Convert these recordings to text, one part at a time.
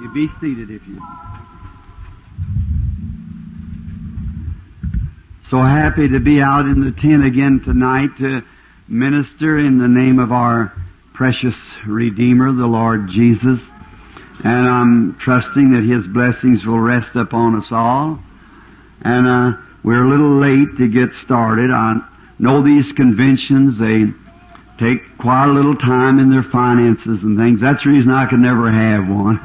You be seated if you... So happy to be out in the tent again tonight to minister in the name of our precious Redeemer, the Lord Jesus. And I'm trusting that His blessings will rest upon us all. And we're a little late to get started. I know these conventions, they take quite a little time in their finances and things. That's the reason I could never have one.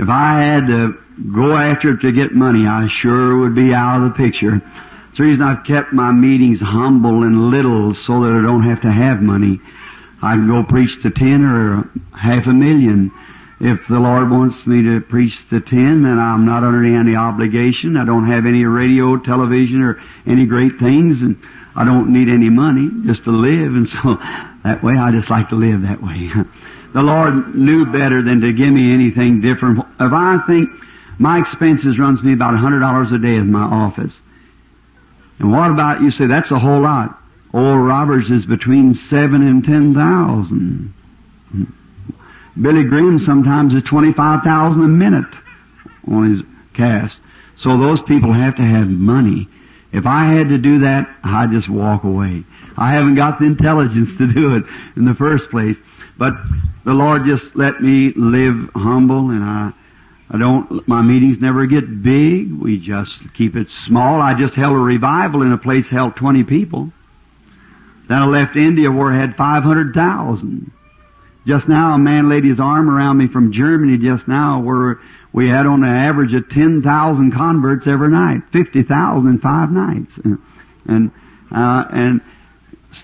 If I had to go after it to get money, I sure would be out of the picture. It's the reason I've kept my meetings humble and little so that I don't have to have money. I can go preach to 10 or half a million. If the Lord wants me to preach to 10, then I'm not under any obligation. I don't have any radio, television, or any great things, and I don't need any money just to live, and so that way I just like to live that way. The Lord knew better than to give me anything different. If I think my expenses runs me about $100 a day in my office. And what about, you say, that's a whole lot. Old Roberts is between 7,000 and 10,000. Billy Graham sometimes is 25,000 a minute on his cast. So those people have to have money. If I had to do that, I'd just walk away. I haven't got the intelligence to do it in the first place. But the Lord just let me live humble, and I don't, my meetings never get big. We just keep it small. I just held a revival in a place held 20 people. Then I left India where I had 500,000. Just now a man laid his arm around me from Germany just now where we had on an average of 10,000 converts every night, 50,000 in 5 nights. And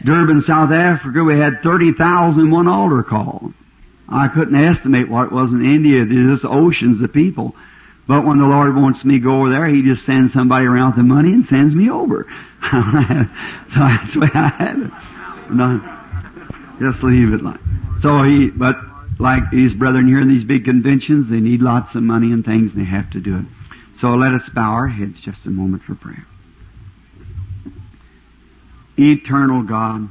Durban, South Africa, we had 30,000 in one altar call. I couldn't estimate what it was in India. There's just oceans of people. But when the Lord wants me to go over there, He just sends somebody around with the money and sends me over. So that's the way I had it. No, just leave it like. So but like these brethren here in these big conventions, they need lots of money and things, and they have to do it. So let us bow our heads just a moment for prayer. Eternal God,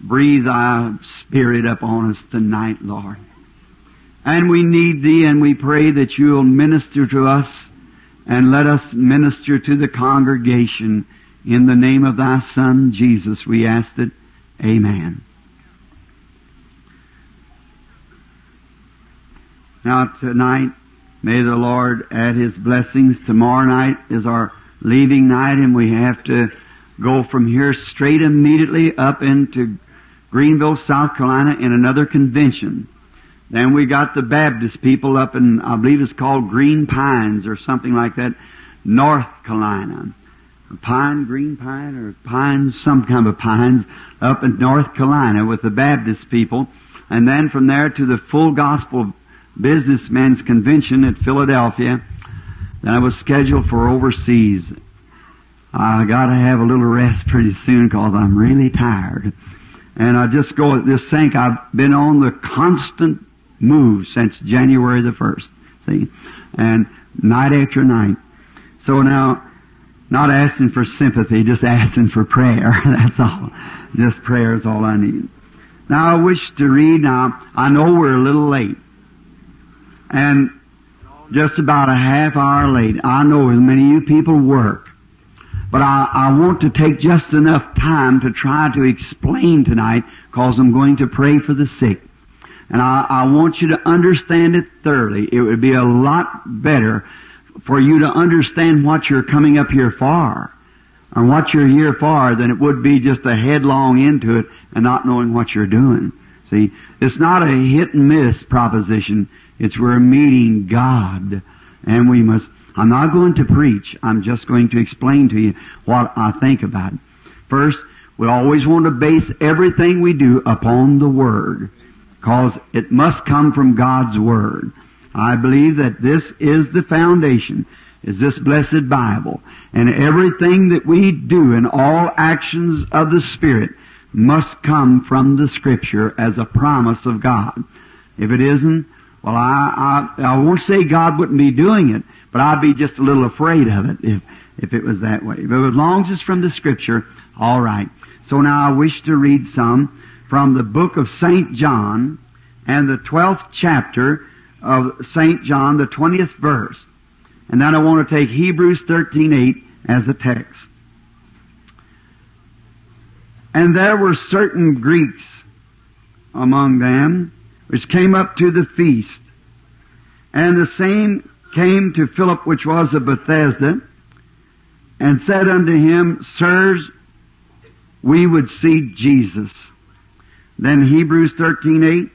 breathe Thy Spirit upon us tonight, Lord. And we need Thee, and we pray that You'll minister to us and let us minister to the congregation. In the name of Thy Son, Jesus, we ask it. Amen. Now tonight, may the Lord add His blessings. Tomorrow night is our leaving night, and we have to go from here straight immediately up into Greenville, South Carolina, in another convention. Then we got the Baptist people up in, I believe it's called Green Pines or something like that, North Carolina. Pine, Green Pine, or Pines, some kind of Pines, up in North Carolina with the Baptist people. And then from there to the Full Gospel Businessmen's Convention at Philadelphia. Then I was scheduled for overseas. I got to have a little rest pretty soon because I'm really tired. And I just go at this sink. I've been on the constant move since January the 1st, see, and night after night. So now, not asking for sympathy, just asking for prayer. That's all. Just prayer is all I need. Now, I wish to read. Now, I know we're a little late, and just about a half hour late. I know as many of you people work. But I want to take just enough time to try to explain tonight, because I'm going to pray for the sick. And I want you to understand it thoroughly. It would be a lot better for you to understand what you're coming up here for, or what you're here for, than it would be just a headlong into it and not knowing what you're doing. See, it's not a hit and miss proposition. It's we're meeting God, and we must... I'm not going to preach. I'm just going to explain to you what I think about it. First, we always want to base everything we do upon the Word, because it must come from God's Word. I believe that this is the foundation, is this blessed Bible. And everything that we do and all actions of the Spirit must come from the Scripture as a promise of God. If it isn't, well, I won't say God wouldn't be doing it, but I'd be just a little afraid of it if it was that way. But as long as it's from the Scripture, all right. So now I wish to read some from the book of St. John and the 12th chapter of St. John, the 20th verse. And then I want to take Hebrews 13:8 as the text. And there were certain Greeks among them which came up to the feast. And the same came to Philip, which was of Bethsaida, and said unto him, Sirs, we would see Jesus. Then Hebrews 13:8,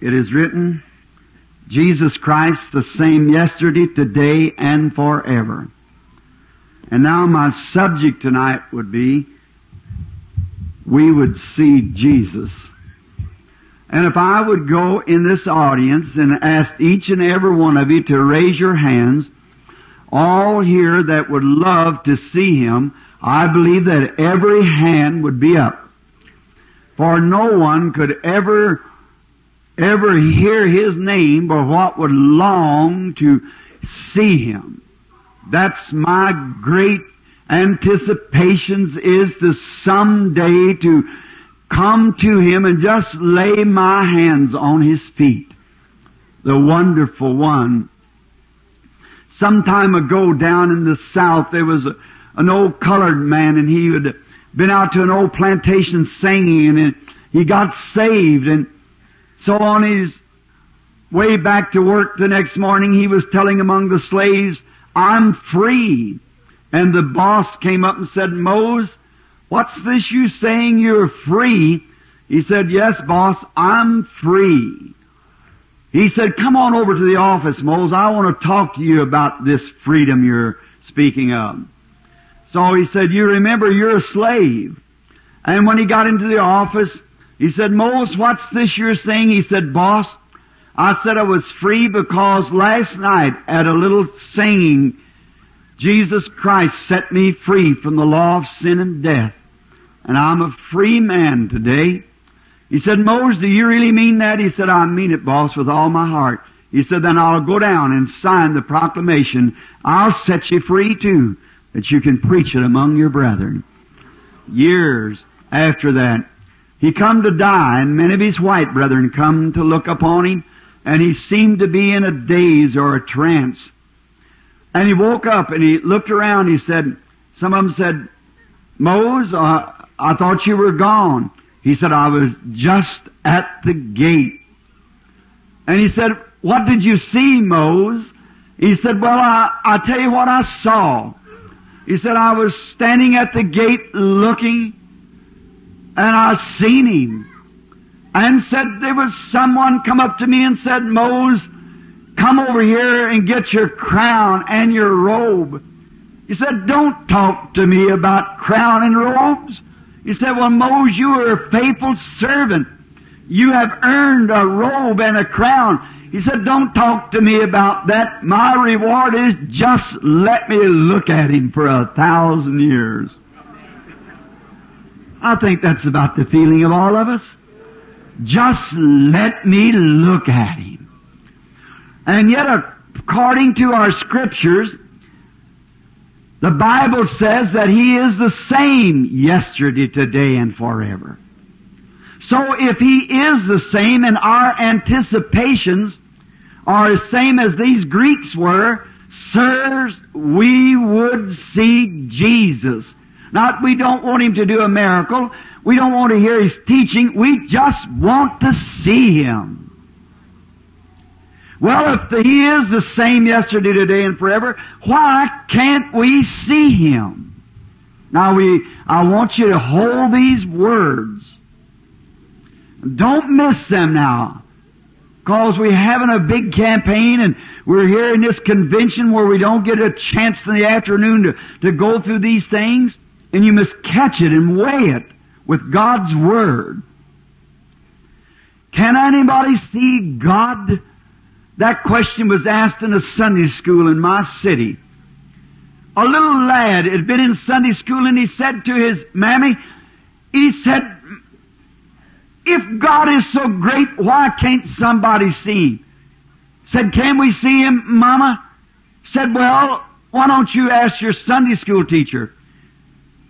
it is written, Jesus Christ, the same yesterday, today, and forever. And now my subject tonight would be, we would see Jesus. And if I would go in this audience and ask each and every one of you to raise your hands, all here that would love to see Him, I believe that every hand would be up. For no one could ever hear His name but what would long to see Him. That's my great anticipations, is to someday to come to Him and just lay my hands on His feet. The Wonderful One. Some time ago down in the South there was an old colored man, and he had been out to an old plantation singing, and he got saved. And so on his way back to work the next morning, he was telling among the slaves, I'm free. And the boss came up and said, Mose, what's this you saying you're free? He said, yes, boss, I'm free. He said, come on over to the office, Mose. I want to talk to you about this freedom you're speaking of. So he said, you remember, you're a slave. And when he got into the office, he said, Mose, what's this you're saying? He said, boss, I said I was free because last night at a little singing, Jesus Christ set me free from the law of sin and death. And I'm a free man today. He said, Moses, do you really mean that? He said, I mean it, boss, with all my heart. He said, then I'll go down and sign the proclamation. I'll set you free too, that you can preach it among your brethren. Years after that, he come to die, and many of his white brethren come to look upon him, and he seemed to be in a daze or a trance. And he woke up and he looked around. He said, some of them said, Mose, I thought you were gone. He said, I was just at the gate. And he said, what did you see, Mose? He said, well, I tell you what I saw. He said, I was standing at the gate looking, and I seen him. And said, there was someone come up to me and said, Mose, come over here and get your crown and your robe. He said, don't talk to me about crown and robes. He said, well, Moses, you are a faithful servant. You have earned a robe and a crown. He said, don't talk to me about that. My reward is just let me look at him for 1,000 years. I think that's about the feeling of all of us. Just let me look at him. And yet, according to our scriptures, the Bible says that He is the same yesterday, today, and forever. So if He is the same, and our anticipations are the same as these Greeks were, sirs, we would see Jesus. Not we don't want Him to do a miracle. We don't want to hear His teaching. We just want to see Him. Well, if He is the same yesterday, today, and forever, why can't we see Him? Now, I want you to hold these words. Don't miss them now, because we're having a big campaign, and we're here in this convention where we don't get a chance in the afternoon to go through these things, and you must catch it and weigh it with God's Word. Can anybody see God? That question was asked in a Sunday school in my city. A little lad had been in Sunday school, and he said to his mammy, he said, if God is so great, why can't somebody see Him? Said, can we see Him, Mama? Said, well, why don't you ask your Sunday school teacher?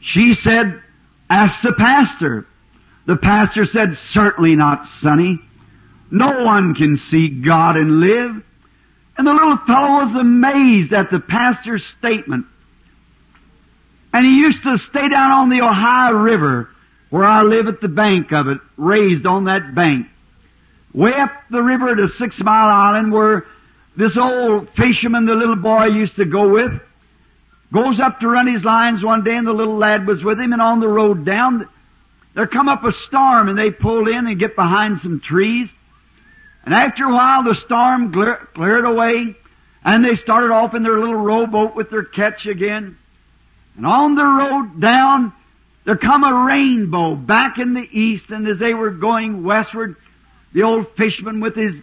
She said, ask the pastor. The pastor said, certainly not, Sonny. No one can see God and live. And the little fellow was amazed at the pastor's statement. And he used to stay down on the Ohio River, where I live at the bank of it, raised on that bank. Way up the river to 6 Mile Island, where this old fisherman the little boy used to go with, goes up to run his lines one day, and the little lad was with him, and on the road down, there come up a storm, and they pulled in and get behind some trees. And after a while, the storm cleared away, and they started off in their little rowboat with their catch again. And on the road down, there come a rainbow back in the east, and as they were going westward, the old fisherman with his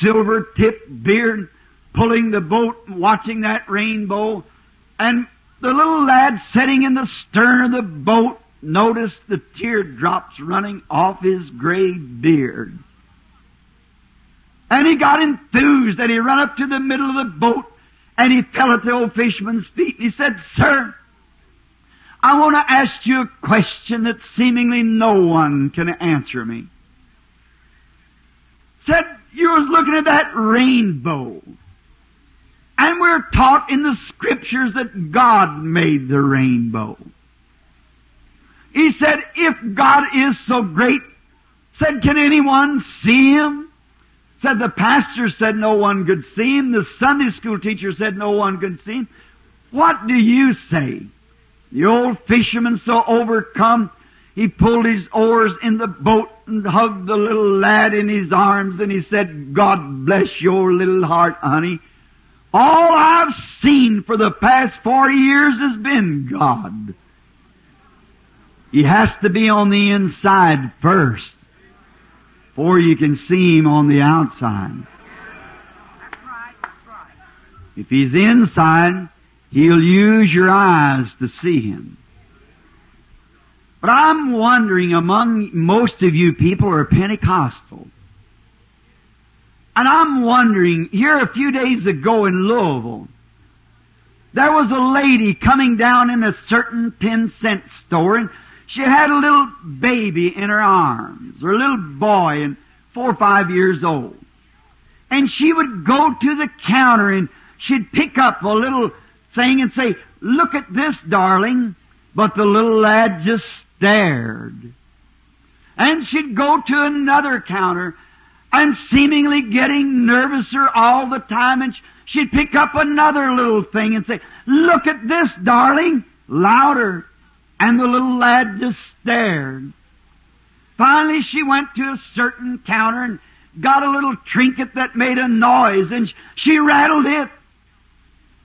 silver-tipped beard pulling the boat and watching that rainbow, and the little lad sitting in the stern of the boat noticed the teardrops running off his gray beard. And he got enthused, and he ran up to the middle of the boat, and he fell at the old fisherman's feet, and he said, "Sir, I want to ask you a question that seemingly no one can answer me." Said, "You was looking at that rainbow, and we're taught in the Scriptures that God made the rainbow." He said, "If God is so great," said, "can anyone see Him?" Said, "The pastor said no one could see Him. The Sunday school teacher said no one could see Him. What do you say?" The old fisherman, so overcome, he pulled his oars in the boat and hugged the little lad in his arms, and he said, "God bless your little heart, honey. All I've seen for the past 40 years has been God." He has to be on the inside first, or you can see Him on the outside. That's right, that's right. If He's inside, He'll use your eyes to see Him. But I'm wondering, among most of you people are Pentecostal. And I'm wondering, here a few days ago in Louisville, there was a lady coming down in a certain 10-cent store, and she had a little baby in her arms, or a little boy, and 4 or 5 years old. And she would go to the counter, and she'd pick up a little thing and say, "Look at this, darling." But the little lad just stared. And she'd go to another counter, and seemingly getting nervouser all the time, and she'd pick up another little thing and say, "Look at this, darling," louder. And the little lad just stared. Finally, she went to a certain counter and got a little trinket that made a noise, and she rattled it.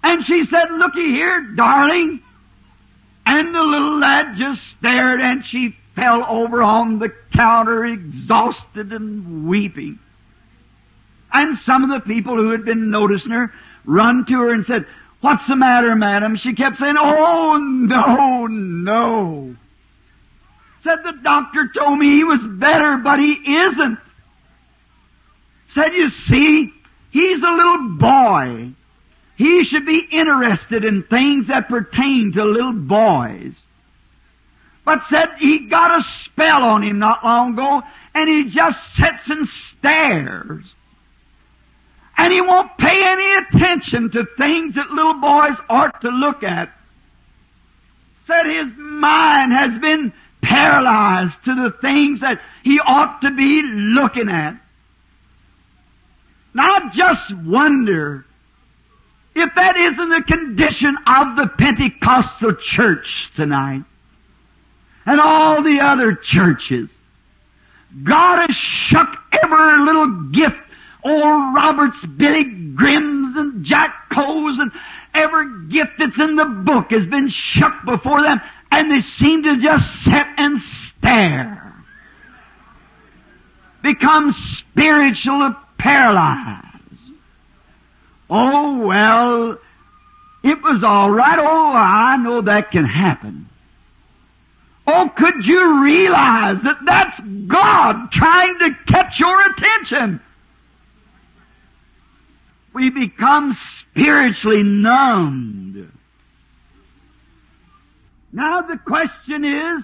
And she said, "Looky here, darling." And the little lad just stared, and she fell over on the counter, exhausted and weeping. And some of the people who had been noticing her run to her and said, "What's the matter, madam?" She kept saying, "Oh, no, no." Said, "The doctor told me he was better, but he isn't." Said, "You see, he's a little boy. He should be interested in things that pertain to little boys." But said, "He got a spell on him not long ago, and he just sits and stares. And he won't pay any attention to things that little boys ought to look at." Said his mind has been paralyzed to the things that he ought to be looking at. Now I just wonder if that isn't the condition of the Pentecostal church tonight and all the other churches. God has shook every little gift, old Roberts, Billy Grimm's, and Jack Cole's, and every gift that's in the book has been shook before them, and they seem to just sit and stare. Become spiritually paralyzed. "Oh, well, it was all right. Oh, I know that can happen." Oh, could you realize that that's God trying to catch your attention? We become spiritually numbed. Now the question is,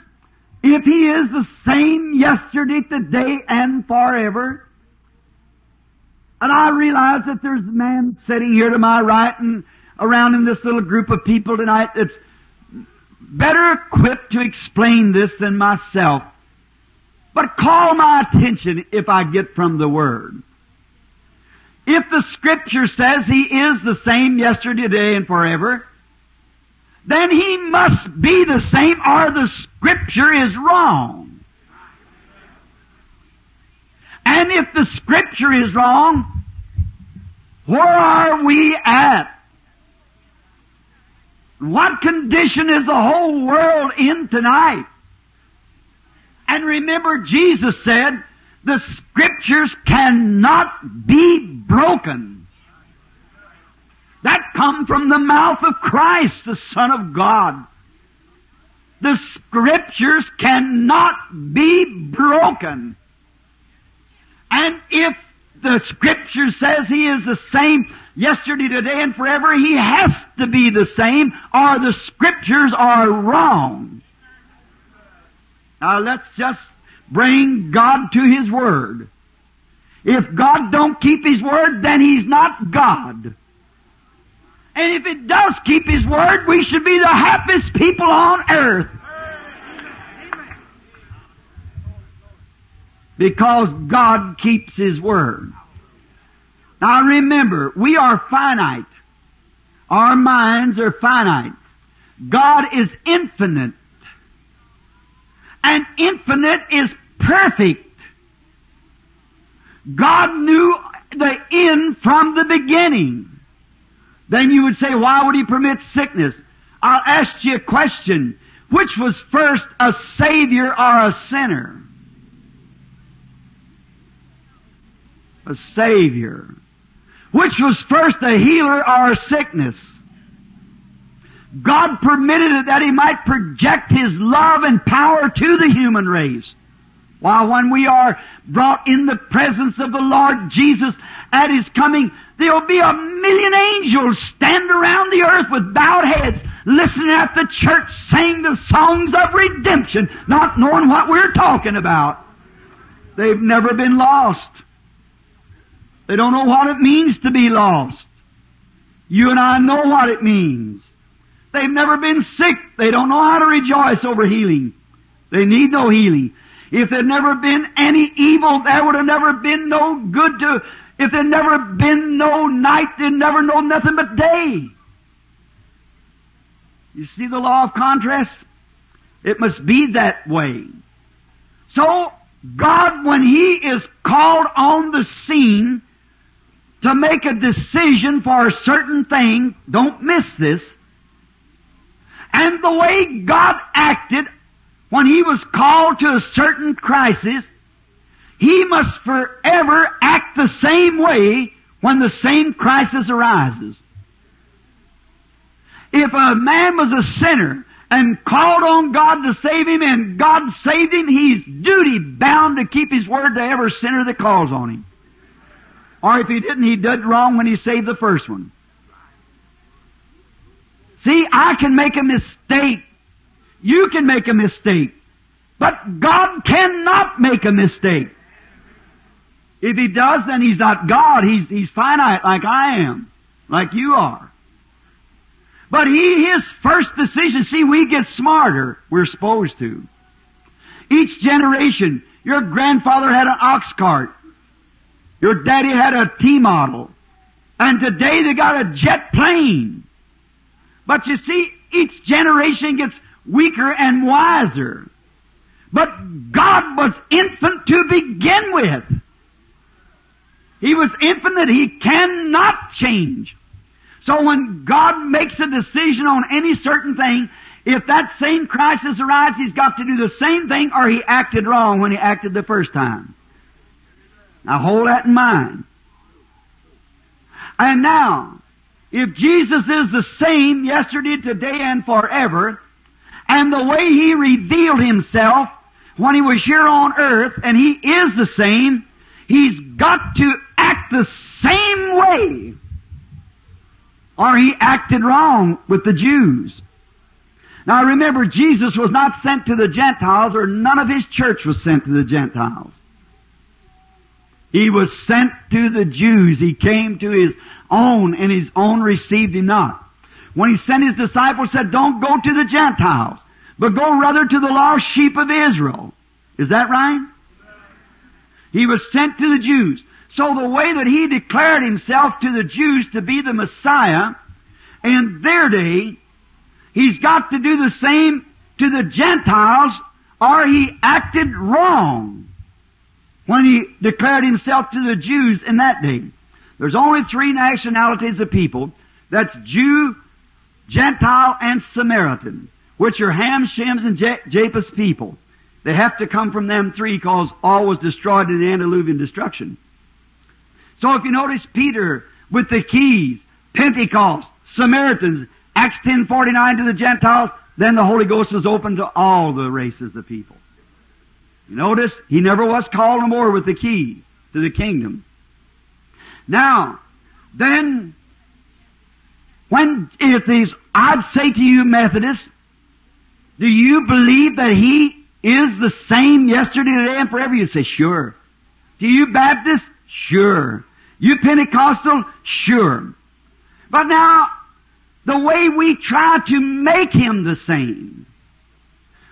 if He is the same yesterday, today, and forever, And I realize that there's a man sitting here to my right and around in this little group of people tonight that's better equipped to explain this than myself. But call my attention if I get from the Word. If the Scripture says He is the same yesterday, today, and forever, then He must be the same or the Scripture is wrong. And if the Scripture is wrong, where are we at? What condition is the whole world in tonight? And remember, Jesus said, the Scriptures cannot be broken. That come from the mouth of Christ, the Son of God. The Scriptures cannot be broken. And if the Scripture says He is the same yesterday, today, and forever, He has to be the same, or the Scriptures are wrong. Now let's just bring God to His Word. If God don't keep His Word, then He's not God. And if it does keep His Word, we should be the happiest people on earth. Because God keeps His Word. Now remember, we are finite. Our minds are finite. God is infinite. And infinite is perfect. God knew the end from the beginning. Then you would say, why would He permit sickness? I'll ask you a question. Which was first, a Savior or a sinner? A Savior. Which was first, a healer or a sickness? God permitted it that He might project His love and power to the human race. While when we are brought in the presence of the Lord Jesus at His coming, there will be a million angels stand around the earth with bowed heads, listening at the church sing the songs of redemption, not knowing what we're talking about. They've never been lost. They don't know what it means to be lost. You and I know what it means. They've never been sick. They don't know how to rejoice over healing. They need no healing. If there'd never been any evil, there would have never been no good to... If there'd never been no night, they'd never know nothing but day. You see the law of contrast? It must be that way. So, God, when He is called on the scene to make a decision for a certain thing, don't miss this, and the way God acted when He was called to a certain crisis, He must forever act the same way when the same crisis arises. If a man was a sinner and called on God to save him and God saved him, he's duty-bound to keep His Word to every sinner that calls on Him. Or if he didn't, he did wrong when he saved the first one. See, I can make a mistake. You can make a mistake. But God cannot make a mistake. If He does, then He's not God. He's finite like I am, like you are. But His first decision, see, we get smarter. We're supposed to. Each generation, your grandfather had an ox cart. Your daddy had a T-model. And today they got a jet plane. But you see, each generation gets weaker and wiser. But God was infinite to begin with. He was infinite. He cannot change. So when God makes a decision on any certain thing, if that same crisis arises, He's got to do the same thing or He acted wrong when He acted the first time. Now hold that in mind. And now, if Jesus is the same yesterday, today, and forever, and the way He revealed Himself when He was here on earth, and He is the same, He's got to act the same way, or He acted wrong with the Jews. Now remember, Jesus was not sent to the Gentiles, or none of His church was sent to the Gentiles. He was sent to the Jews. He came to His own, and His own received Him not. When He sent His disciples, He said, don't go to the Gentiles, but go rather to the lost sheep of Israel. Is that right? He was sent to the Jews. So the way that He declared Himself to the Jews to be the Messiah, in their day, He's got to do the same to the Gentiles, or He acted wrong when He declared Himself to the Jews in that day. There's only three nationalities of people. That's Jew, Gentile, and Samaritan, which are Ham, Shem's, and Japheth's people. They have to come from them three, because all was destroyed in the antediluvian destruction. So if you notice Peter with the keys, Pentecost, Samaritans, Acts 10:49 to the Gentiles, then the Holy Ghost is open to all the races of people. You notice, He never was called no more with the keys to the kingdom. Now, then, I'd say to you Methodists, do you believe that He is the same yesterday, today, and forever? You say, sure. Do you Baptists? Sure. You Pentecostal? Sure. But now, the way we try to make Him the same,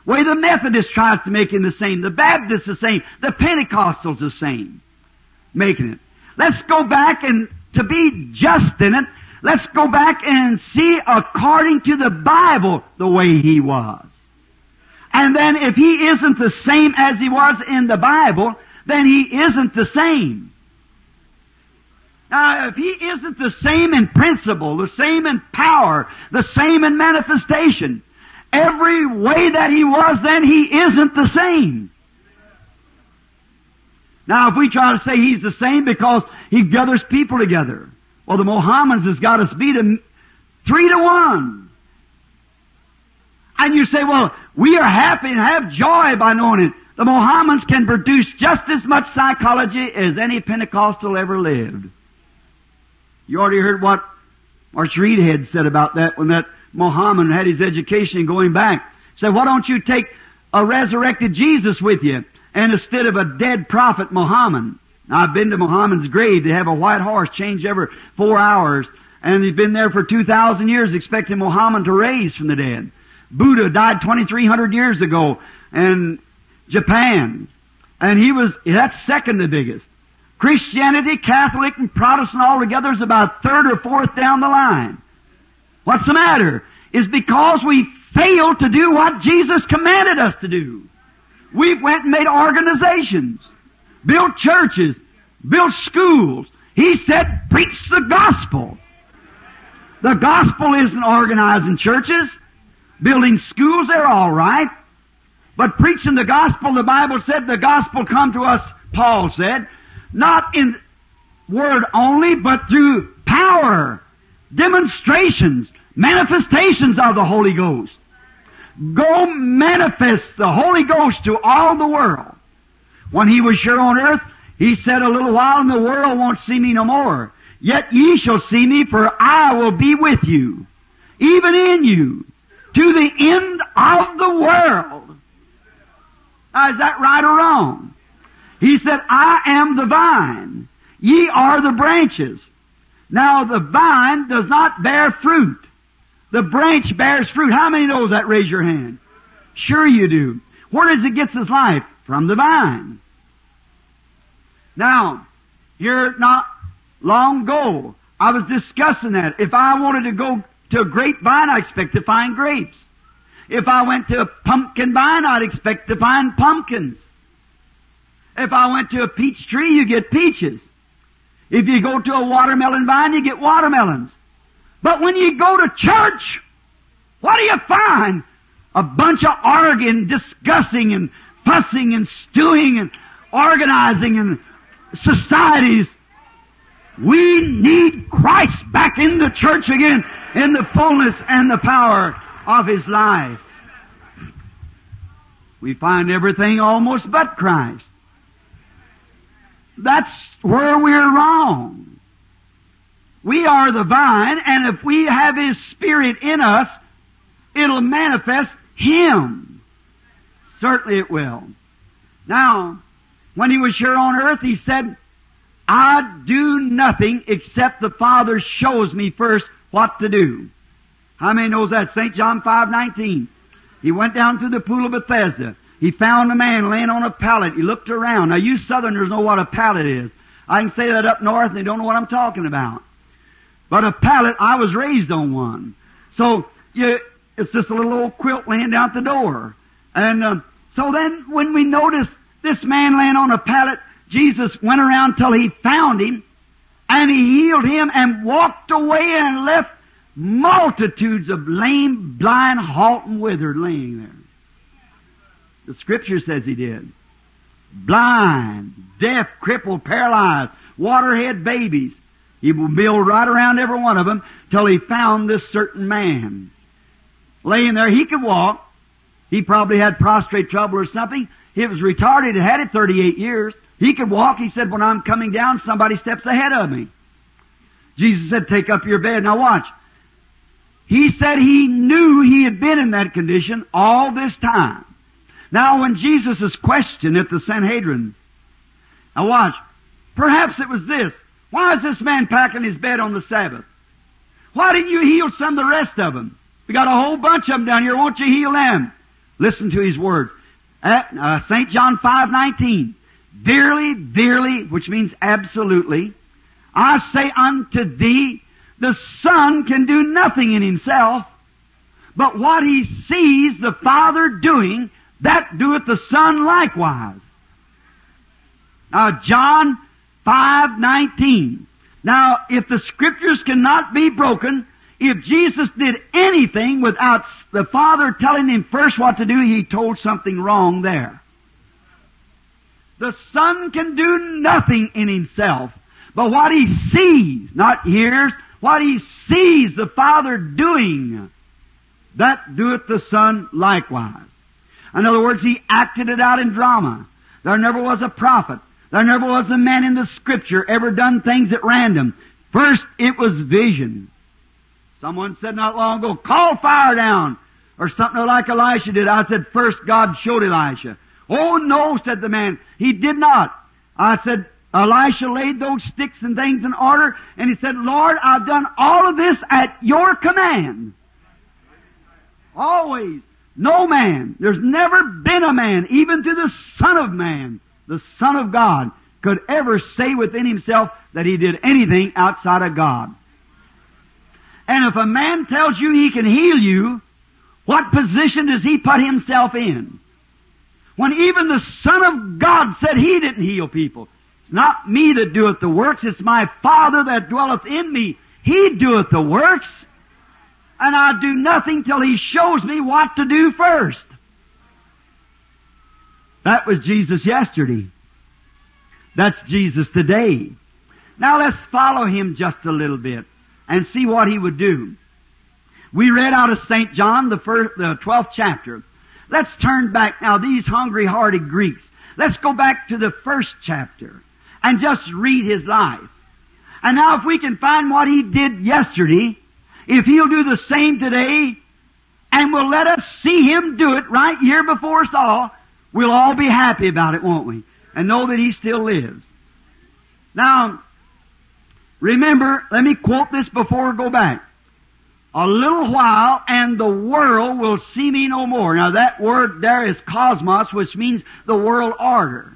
the way the Methodist tries to make Him the same, the Baptist the same, the Pentecostals the same, making it. Let's go back, and to be just in it, let's go back and see according to the Bible the way He was. And then if He isn't the same as He was in the Bible, then He isn't the same. Now, if He isn't the same in principle, the same in power, the same in manifestation, every way that He was, then He isn't the same. Now, if we try to say He's the same because He gathers people together, well, the Mohammedans has got us beat 3-1. And you say, well, we are happy and have joy by knowing it. The Mohammedans can produce just as much psychology as any Pentecostal ever lived. You already heard what Arch Reedhead said about that when that Mohammedan had his education going back. He said, why don't you take a resurrected Jesus with you and instead of a dead prophet Muhammad? Now, I've been to Muhammad's grave. They have a white horse changed every 4 hours, and he's been there for 2,000 years expecting Muhammad to raise from the dead. Buddha died 2,300 years ago in Japan, and that's second the biggest. Christianity, Catholic, and Protestant all together is about third or fourth down the line. What's the matter? It's because we failed to do what Jesus commanded us to do. We went and made organizations, built churches, built schools. He said, preach the gospel. The gospel isn't organizing churches. Building schools, they're all right. But preaching the gospel, the Bible said, the gospel come to us, Paul said, not in word only, but through power, demonstrations, manifestations of the Holy Ghost. Go manifest the Holy Ghost to all the world. When He was here on earth, He said, a little while and the world won't see me no more. Yet ye shall see me, for I will be with you, even in you, to the end of the world. Now, is that right or wrong? He said, I am the vine, ye are the branches. Now, the vine does not bear fruit. The branch bears fruit. How many knows that? Raise your hand. Sure you do. Where does it get its life? From the vine. Now, here not long ago, I was discussing that. If I wanted to go to a grapevine, I expect to find grapes. If I went to a pumpkin vine, I'd expect to find pumpkins. If I went to a peach tree, you get peaches. If you go to a watermelon vine, you get watermelons. But when you go to church, what do you find? A bunch of arguing, discussing, and fussing, and stewing, and organizing, and societies. We need Christ back in the church again, in the fullness and the power of His life. We find everything almost but Christ. That's where we're wrong. We are the vine, and if we have His Spirit in us, it'll manifest Him. Certainly it will. Now, when He was here on earth, He said, I do nothing except the Father shows me first what to do. How many knows that? St. John 5:19. He went down to the pool of Bethesda. He found a man laying on a pallet. He looked around. Now, you Southerners know what a pallet is. I can say that up north, and they don't know what I'm talking about. But a pallet, I was raised on one. So, it's just a little old quilt laying out the door. And so then, when we notice this man laying on a pallet, Jesus went around till he found him, and he healed him and walked away and left multitudes of lame, blind, halt, and withered laying there. The Scripture says he did. Blind, deaf, crippled, paralyzed, waterhead babies. He milled right around every one of them till he found this certain man. Laying there, he could walk. He probably had prostate trouble or something. He was retarded. He had it 38 years. He could walk. He said, when I'm coming down, somebody steps ahead of me. Jesus said, take up your bed. Now watch. He said he knew he had been in that condition all this time. Now, when Jesus is questioned at the Sanhedrin, now watch, perhaps it was this. Why is this man packing his bed on the Sabbath? Why didn't you heal some of the rest of them? We got a whole bunch of them down here. Won't you heal them? Listen to his words. St. John 5:19. Dearly, dearly, which means absolutely, I say unto thee, the Son can do nothing in himself, but what he sees the Father doing, that doeth the Son likewise. Now, John 5:19. Now, if the Scriptures cannot be broken, if Jesus did anything without the Father telling him first what to do, he told something wrong there. The Son can do nothing in himself, but what he sees, not hears, what he sees the Father doing, that doeth the Son likewise. In other words, he acted it out in drama. There never was a prophet. There never was a man in the Scripture ever done things at random. First, it was vision. Someone said not long ago, call fire down, or something like Elisha did. I said, first God showed Elisha. Oh, no, said the man. He did not. I said, Elisha laid those sticks and things in order, and he said, Lord, I've done all of this at your command. Always. No man, there's never been a man, even to the Son of Man, the Son of God, could ever say within himself that he did anything outside of God. And if a man tells you he can heal you, what position does he put himself in? When even the Son of God said he didn't heal people. It's not me that doeth the works, it's my Father that dwelleth in me. He doeth the works. And I do nothing till he shows me what to do first. That was Jesus yesterday. That's Jesus today. Now let's follow him just a little bit and see what he would do. We read out of St. John, the 12th chapter. Let's turn back now, these hungry-hearted Greeks. Let's go back to the first chapter and just read his life. And now if we can find what he did yesterday, if he'll do the same today, and will let us see him do it right here before us all, we'll all be happy about it, won't we? And know that he still lives. Now, remember, let me quote this before we go back. A little while, and the world will see me no more. Now, that word there is cosmos, which means the world order.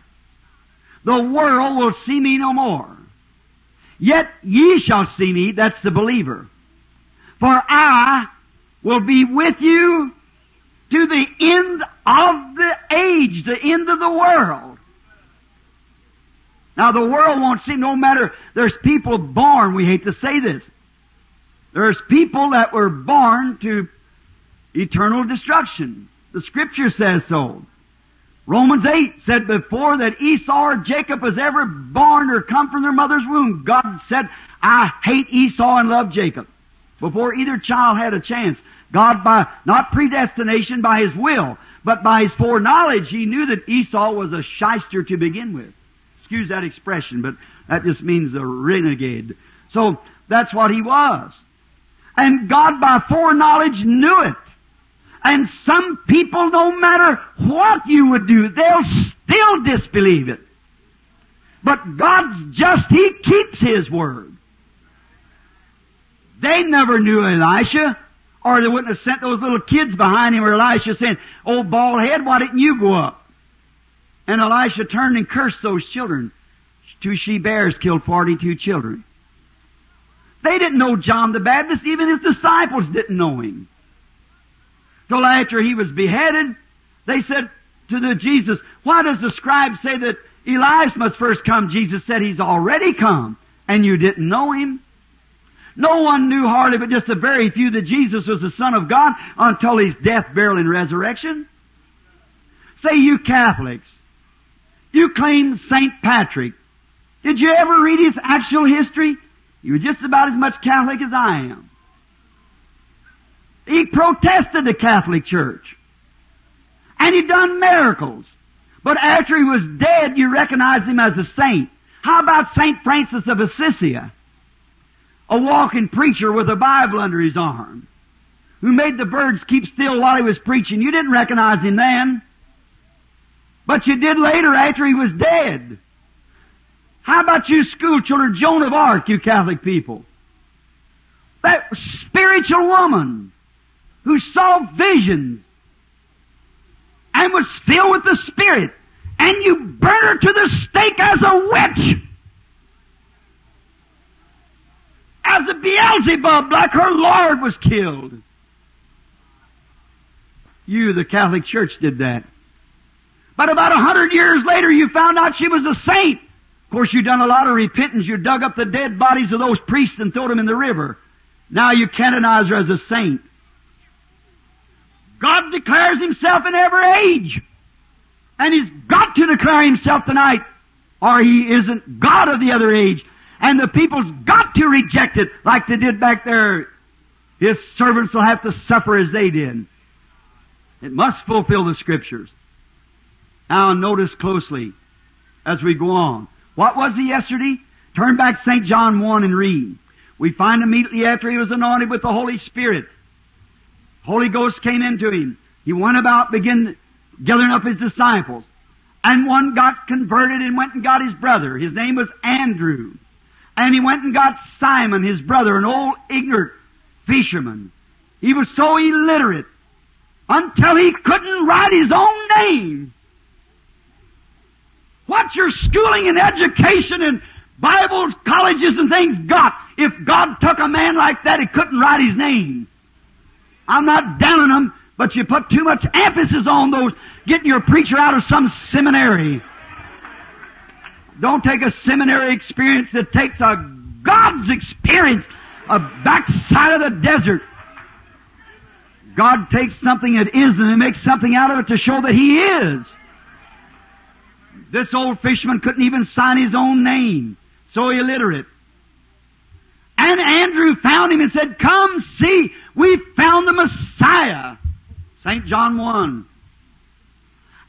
The world will see me no more. Yet ye shall see me, that's the believer. For I will be with you to the end of the age, the end of the world. Now, the world won't see, no matter, there's people born, we hate to say this, there's people that were born to eternal destruction. The Scripture says so. Romans 8 said before that Esau or Jacob was ever born or come from their mother's womb, God said, I hate Esau and love Jacob. Before either child had a chance, God, by not predestination, by His will, but by His foreknowledge, He knew that Esau was a shyster to begin with. Excuse that expression, but that just means a renegade. So, that's what he was. And God, by foreknowledge, knew it. And some people, no matter what you would do, they'll still disbelieve it. But God's just. He keeps His word. They never knew Elisha, or they wouldn't have sent those little kids behind him or Elisha saying, "Oh, bald head, why didn't you go up?" And Elisha turned and cursed those children. 2 she-bears killed 42 children. They didn't know John the Baptist. Even his disciples didn't know him. Till after he was beheaded, they said to Jesus, "Why does the scribe say that Elias must first come?" Jesus said, "He's already come, and you didn't know him." No one knew hardly but just a very few that Jesus was the Son of God until His death, burial, and resurrection. Say, you Catholics, you claim St. Patrick. Did you ever read his actual history? You were just about as much Catholic as I am. He protested the Catholic Church. And he done miracles. But after he was dead, you recognized him as a saint. How about St. Francis of Assisi? A walking preacher with a Bible under his arm, who made the birds keep still while he was preaching. You didn't recognize him then. But you did later after he was dead. How about you school children, Joan of Arc, you Catholic people? That spiritual woman who saw visions and was filled with the Spirit, and you burn her to the stake as a witch, as a Beelzebub, like her Lord was killed. You, the Catholic Church, did that. But about 100 years later, you found out she was a saint. Of course, you done a lot of repentance. You dug up the dead bodies of those priests and threw them in the river. Now you canonize her as a saint. God declares Himself in every age. And He's got to declare Himself tonight, or He isn't God of the other age. And the people's got to reject it like they did back there. His servants will have to suffer as they did. It must fulfill the Scriptures. Now notice closely as we go on. What was he yesterday? Turn back St. John 1 and read. We find immediately after he was anointed with the Holy Spirit, Holy Ghost came into him. He went about, began gathering up his disciples. And one got converted and went and got his brother. His name was Andrew. And he went and got Simon, his brother, an old ignorant fisherman. He was so illiterate until he couldn't write his own name. What's your schooling and education and Bible colleges and things got if God took a man like that, he couldn't write his name? I'm not downing them, but you put too much emphasis on those, getting your preacher out of some seminary. Don't take a seminary experience. It takes a God's experience, a backside of the desert. God takes something that is and He makes something out of it to show that He is. This old fisherman couldn't even sign his own name, so illiterate. And Andrew found him and said, "Come see, we found the Messiah." St. John 1.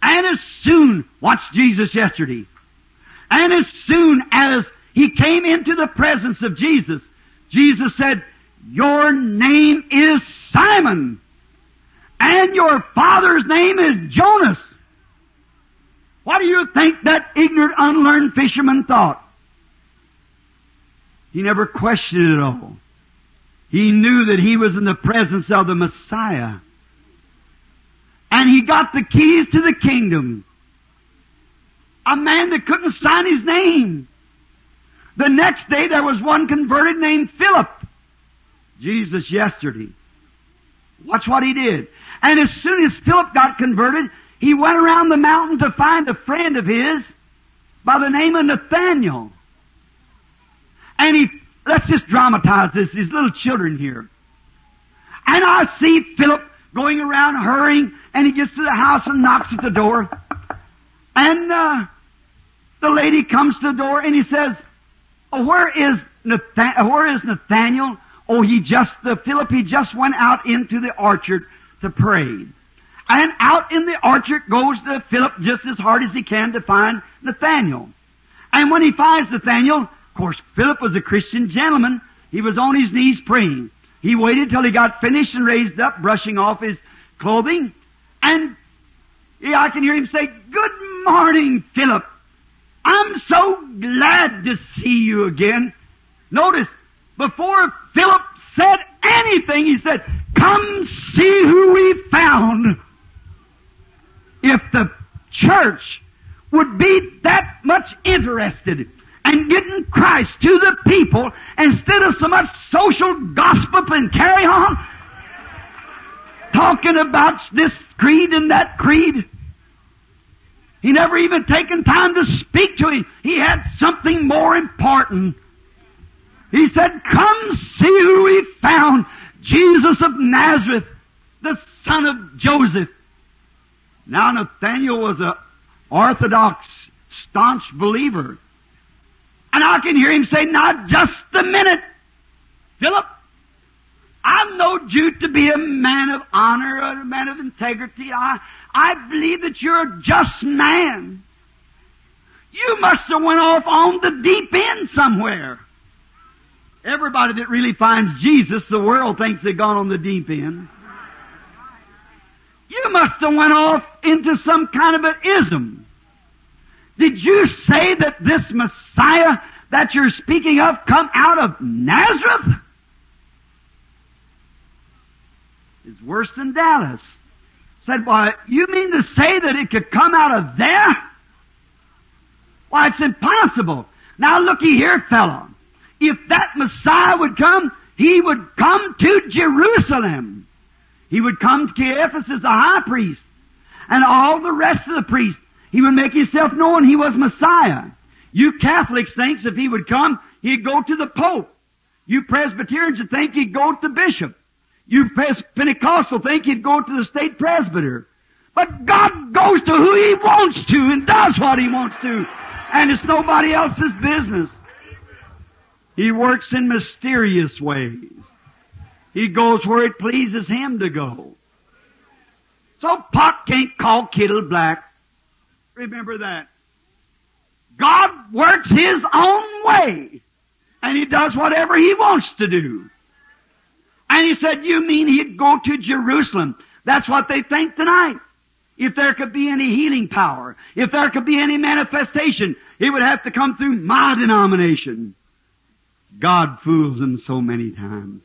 And as soon, watch Jesus yesterday, and as soon as he came into the presence of Jesus, Jesus said, "Your name is Simon, and your father's name is Jonas." What do you think that ignorant, unlearned fisherman thought? He never questioned it at all. He knew that he was in the presence of the Messiah. And he got the keys to the kingdom. A man that couldn't sign his name. The next day there was one converted named Philip. Jesus yesterday. Watch what he did. And as soon as Philip got converted, he went around the mountain to find a friend of his by the name of Nathaniel. And he, let's just dramatize this, these little children here. And I see Philip going around hurrying, and he gets to the house and knocks at the door. And the lady comes to the door, and he says, "Oh, where is Nathaniel?" "Oh, Philip just went out into the orchard to pray." And out in the orchard goes to Philip just as hard as he can to find Nathaniel. And when he finds Nathaniel, of course, Philip was a Christian gentleman. He was on his knees praying. He waited till he got finished and raised up, brushing off his clothing. And I can hear him say, "Good morning, Philip." I'm so glad to see you again. Notice, before Philip said anything, he said, come see who we found. If the church would be that much interested in getting Christ to the people instead of so much social gossip and carry on, talking about this creed and that creed. He never even taken time to speak to him. He had something more important. He said, come see who we found, Jesus of Nazareth, the son of Joseph. Now, Nathaniel was an Orthodox, staunch believer. And I can hear him say, now, just a minute, Philip, I know you to be a man of honor, a man of integrity. I believe that you're a just man. You must have went off on the deep end somewhere. Everybody that really finds Jesus, the world thinks they've gone on the deep end. You must have went off into some kind of an ism. Did you say that this Messiah that you're speaking of come out of Nazareth? It's worse than Dallas. Said, why, you mean to say that it could come out of there? Why, it's impossible. Now, looky here, fellow. If that Messiah would come, he would come to Jerusalem. He would come to Caiaphas, the high priest, and all the rest of the priests. He would make himself known he was Messiah. You Catholics thinks if he would come, he'd go to the Pope. You Presbyterians would think he'd go to the bishop. You Pentecostal think he'd go to the state presbyter. But God goes to who he wants to and does what he wants to. And it's nobody else's business. He works in mysterious ways. He goes where it pleases him to go. So pot can't call kettle black. Remember that. God works his own way. And he does whatever he wants to do. And he said, you mean he'd go to Jerusalem? That's what they think tonight. If there could be any healing power, if there could be any manifestation, it would have to come through my denomination. God fools them so many times.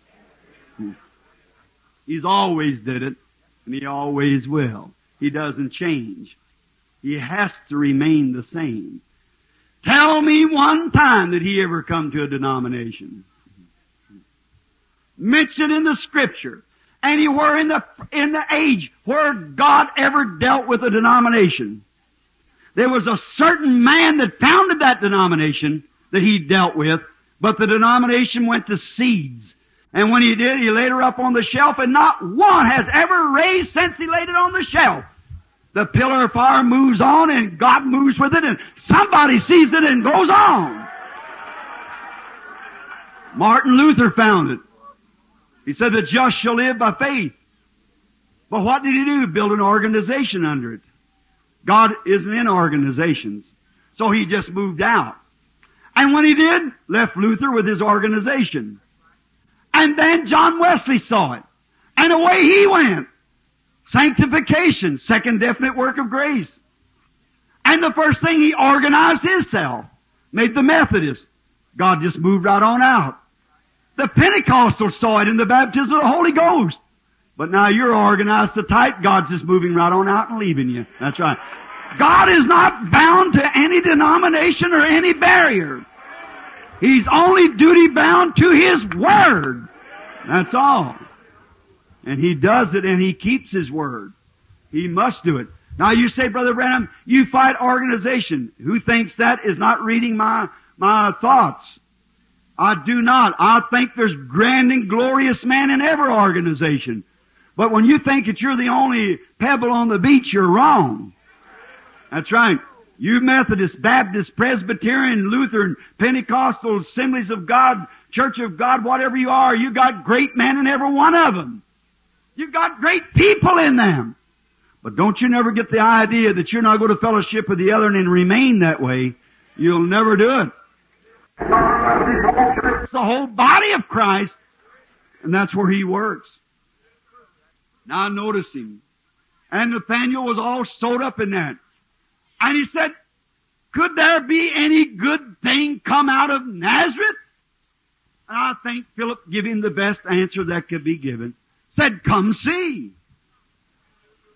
He's always did it, and he always will. He doesn't change. He has to remain the same. Tell me one time that he ever come to a denomination. Mentioned in the Scripture, anywhere in the age where God ever dealt with a denomination. There was a certain man that founded that denomination that he dealt with, but the denomination went to seeds. And when he did, he laid her up on the shelf, and not one has ever raised since he laid it on the shelf. The pillar of fire moves on, and God moves with it, and somebody sees it and goes on. Martin Luther found it. He said, the just shall live by faith. But what did he do? Build an organization under it. God isn't in organizations. So he just moved out. And when he did, left Luther with his organization. And then John Wesley saw it. And away he went. Sanctification, second definite work of grace. And the first thing, he organized himself. Made the Methodist. God just moved right on out. The Pentecostals saw it in the baptism of the Holy Ghost. But now you're organized to type. God's just moving right on out and leaving you. That's right. God is not bound to any denomination or any barrier. He's only duty bound to His Word. That's all. And He does it and He keeps His Word. He must do it. Now you say, Brother Branham, you fight organization. Who thinks that is not reading my thoughts? I do not. I think there's grand and glorious man in every organization. But when you think that you're the only pebble on the beach, you're wrong. That's right. You Methodist, Baptist, Presbyterian, Lutheran, Pentecostal, Assemblies of God, Church of God, whatever you are, you got great men in every one of them. You've got great people in them. But don't you never get the idea that you're not going to fellowship with the other and remain that way. You'll never do it. It's the whole body of Christ, and that's where He works. Now notice him. And Nathaniel was all sewed up in that. And he said, Could there be any good thing come out of Nazareth? And I think Philip gave him the best answer that could be given. Said, come see.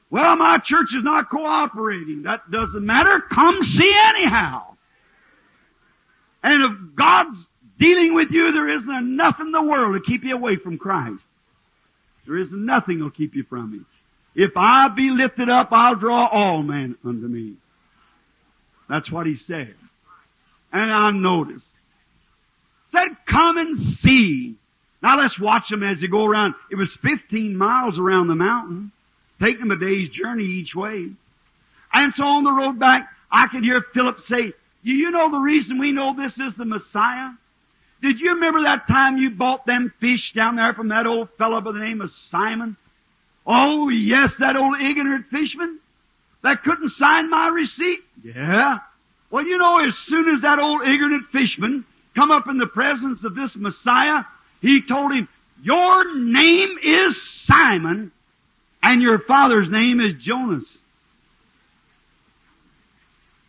Well, my church is not cooperating. That doesn't matter. Come see anyhow. And if God's dealing with you, there isn't enough in the world to keep you away from Christ. There is nothing will keep you from Him. If I be lifted up, I'll draw all men unto me. That's what he said. And I noticed. Said, come and see. Now let's watch them as they go around. It was 15 miles around the mountain. Taking them a day's journey each way. And so on the road back, I could hear Philip say, do you know the reason we know this is the Messiah? Did you remember that time you bought them fish down there from that old fellow by the name of Simon? Oh, yes, that old ignorant fishman that couldn't sign my receipt? Yeah. Well, you know, as soon as that old ignorant fishman come up in the presence of this Messiah, he told him, your name is Simon, and your father's name is Jonas.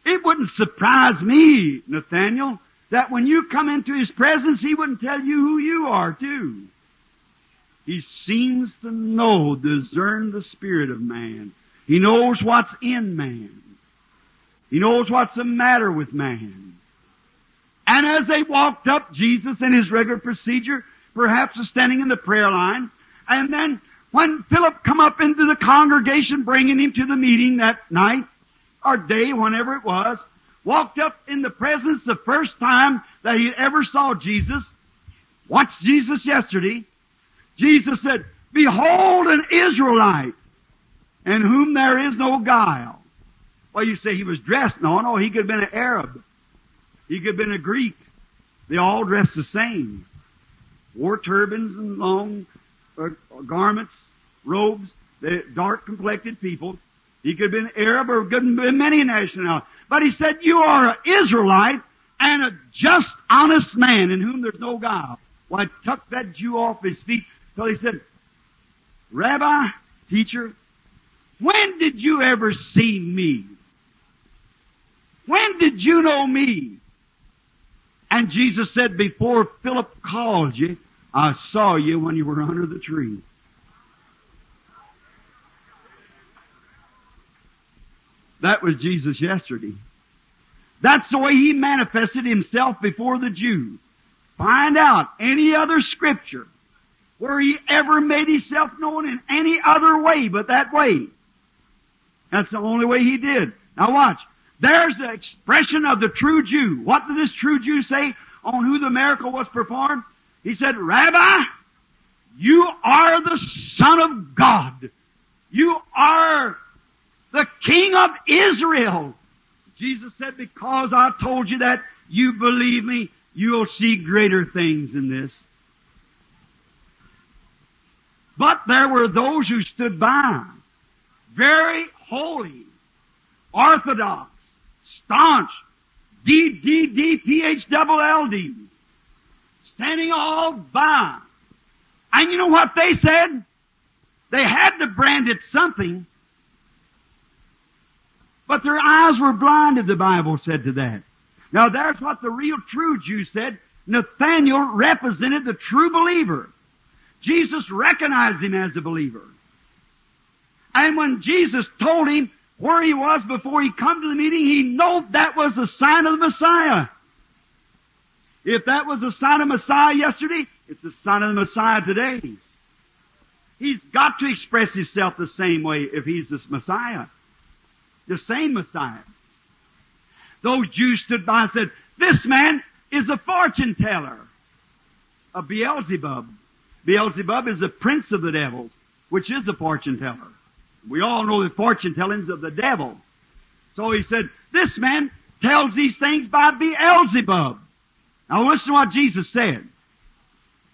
It wouldn't surprise me, Nathaniel, that when you come into his presence, he wouldn't tell you who you are, too. He seems to know, discern the spirit of man. He knows what's in man. He knows what's the matter with man. And as they walked up, Jesus in his regular procedure, perhaps was standing in the prayer line, and then when Philip come up into the congregation, bringing him to the meeting that night, or day, whenever it was, walked up in the presence the first time that he ever saw Jesus, watched Jesus yesterday, Jesus said, behold an Israelite in whom there is no guile. Well, you say he was dressed. No, he could have been an Arab. He could have been a Greek. They all dressed the same. Wore turbans and long garments, robes, dark-complected people. He could have been Arab or could have been many nationalities. But he said, you are an Israelite and a just, honest man in whom there's no guile. Well, I tucked that Jew off his feet till he said, Rabbi, teacher, when did you ever see me? When did you know me? And Jesus said, before Philip called you, I saw you when you were under the tree. That was Jesus yesterday. That's the way he manifested himself before the Jews. Find out any other scripture where he ever made himself known in any other way but that way. That's the only way he did. Now watch. There's the expression of the true Jew. What did this true Jew say on who the miracle was performed? He said, Rabbi, you are the Son of God. You are the King of Israel. Jesus said, because I told you that, you believe me, you'll see greater things than this. But there were those who stood by, very holy, orthodox, staunch, DDDPHLLD, standing all by. And you know what they said? They had to brand it something, but their eyes were blinded, the Bible said to that. Now there's what the real true Jew said. Nathaniel represented the true believer. Jesus recognized him as a believer. And when Jesus told him where he was before he come to the meeting, he knew that was the sign of the Messiah. If that was the sign of Messiah yesterday, it's the sign of the Messiah today. He's got to express himself the same way if he's this Messiah. The same Messiah. Those Jews stood by and said, this man is a fortune teller, a Beelzebub. Beelzebub is the prince of the devils, which is a fortune teller. We all know the fortune tellings of the devil. So he said, this man tells these things by Beelzebub. Now listen to what Jesus said.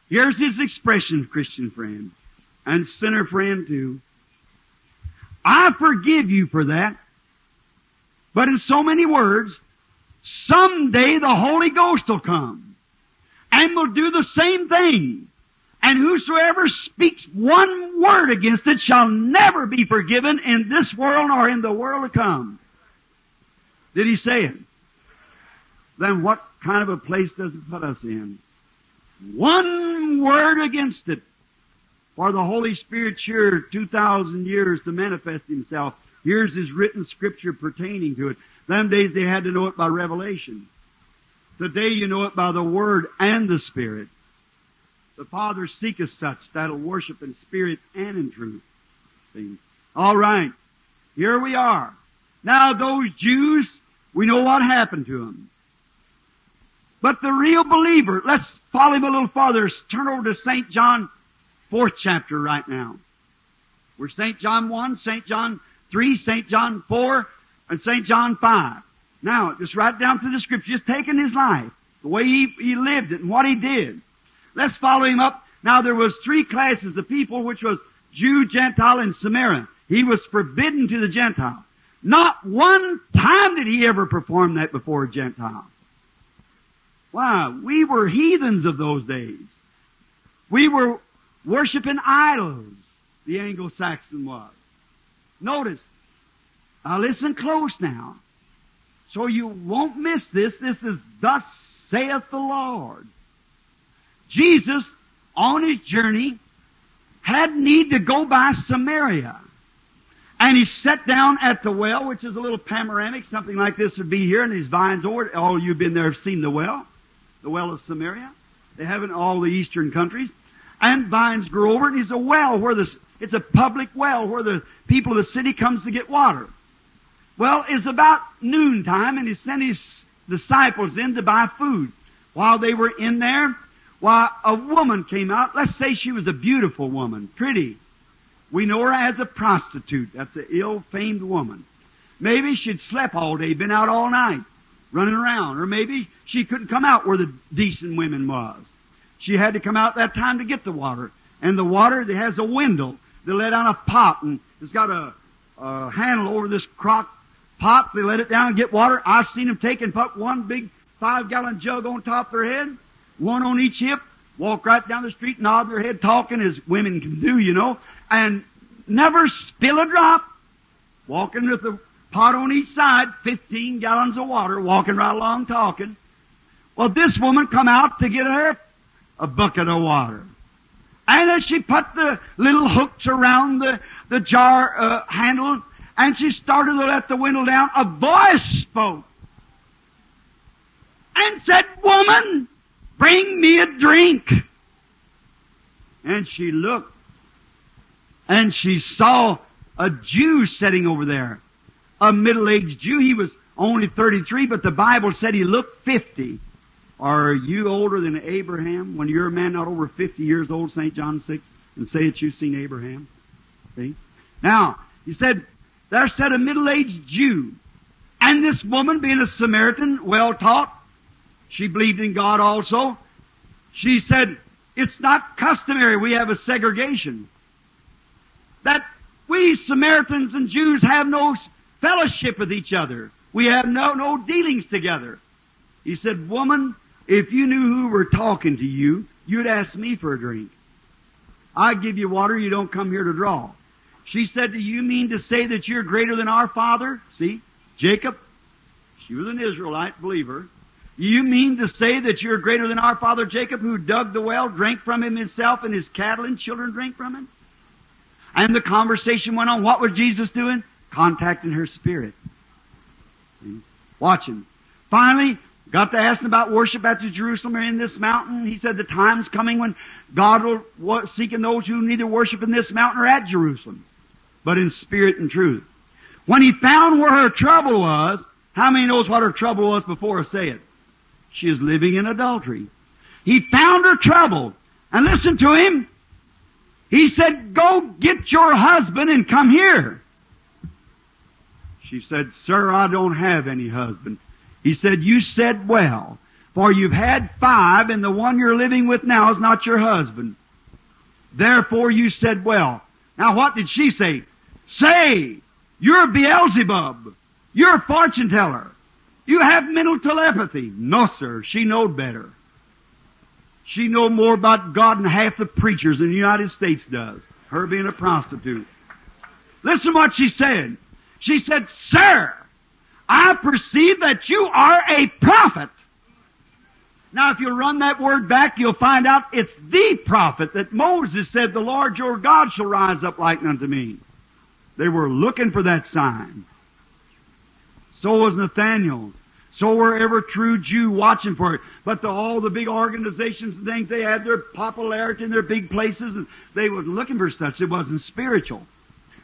Here's his expression, Christian friend, and sinner friend too. I forgive you for that. But in so many words, someday the Holy Ghost will come and will do the same thing. And whosoever speaks one word against it shall never be forgiven in this world or in the world to come. Did he say it? then what kind of a place does it put us in? One word against it. For the Holy Spirit sure 2,000 years to manifest Himself. Here's His written Scripture pertaining to it. Them days they had to know it by revelation. Today you know it by the Word and the Spirit. The Father seeketh such that'll worship in spirit and in truth. All right. Here we are. Now those Jews, we know what happened to them. But the real believer, let's follow him a little farther. Turn over to St. John, 4th chapter right now. We're St. John 1, St. John 3, St. John 4, and St. John 5. Now, just right down through the Scripture, just taking his life, the way he lived it and what he did. Let's follow him up. Now, there was three classes of people, which was Jew, Gentile, and Samaritan. He was forbidden to the Gentile. Not one time did he ever perform that before a Gentile. Wow, we were heathens of those days. We were worshiping idols, the Anglo-Saxon was. Notice, now listen close now, so you won't miss this. This is, thus saith the Lord. Jesus, on His journey, had need to go by Samaria. And He sat down at the well, which is a little panoramic, something like this would be here, and these vines over. Oh, you've been there, seen the well. The well of Samaria. They have it in all the eastern countries. And vines grow over it. And it's a well where it's a public well where the people of the city comes to get water. Well, it's about noontime, and He sent His disciples in to buy food. While they were in there, while a woman came out. Let's say she was a beautiful woman, pretty. We know her as a prostitute. That's an ill-famed woman. Maybe she'd slept all day, been out all night, running around. Or maybe she couldn't come out where the decent women was. She had to come out that time to get the water. And the water, it has a window. They let down a pot, and it's got a handle over this crock pot. They let it down and get water. I've seen them take and put one big 5-gallon jug on top of their head, one on each hip, walk right down the street, nod their head, talking as women can do, you know, and never spill a drop. Walking with a pot on each side, 15 gallons of water, walking right along talking. Well, this woman come out to get her a bucket of water. And as she put the little hooks around the jar handle, and she started to let the window down, a voice spoke and said, "Woman, bring me a drink." And she looked, and she saw a Jew sitting over there, a middle-aged Jew. He was only 33, but the Bible said he looked 50. Are you older than Abraham? When you're a man not over 50 years old, St. John 6, and say that you've seen Abraham. See? Now, he said, there sat a middle-aged Jew. And this woman, being a Samaritan, well taught, she believed in God also. She said, it's not customary we have a segregation. That we Samaritans and Jews have no fellowship with each other. We have no dealings together. He said, "Woman, if you knew who were talking to you, you'd ask me for a drink. I give you water, you don't come here to draw." She said, "Do you mean to say that you're greater than our father?" See, Jacob, she was an Israelite believer. "You mean to say that you're greater than our father Jacob, who dug the well, drank from him himself, and his cattle and children drank from him?" And the conversation went on. What was Jesus doing? Contacting her spirit. Watch Him. Finally, got to asking about worship at Jerusalem or in this mountain. He said the time's coming when God will seek in those who neither worship in this mountain or at Jerusalem, but in spirit and truth. When He found where her trouble was, how many knows what her trouble was before I say it? She is living in adultery. He found her trouble. And listen to Him. He said, "Go get your husband and come here." She said, "Sir, I don't have any husband." He said, "You said well, for you've had 5, and the one you're living with now is not your husband. Therefore you said well." Now what did she say? "Say, you're Beelzebub. You're a fortune teller. You have mental telepathy." No, sir. She knowed better. She know more about God than half the preachers in the United States does. Her being a prostitute. Listen to what she said. She said, "Sir, I perceive that you are a prophet." Now, if you run that word back, you'll find out it's the prophet that Moses said, "The Lord your God shall rise up like unto me." They were looking for that sign. So was Nathaniel. So were every true Jew watching for it. But all the big organizations and things, they had their popularity in their big places, and they were looking for such. It wasn't spiritual.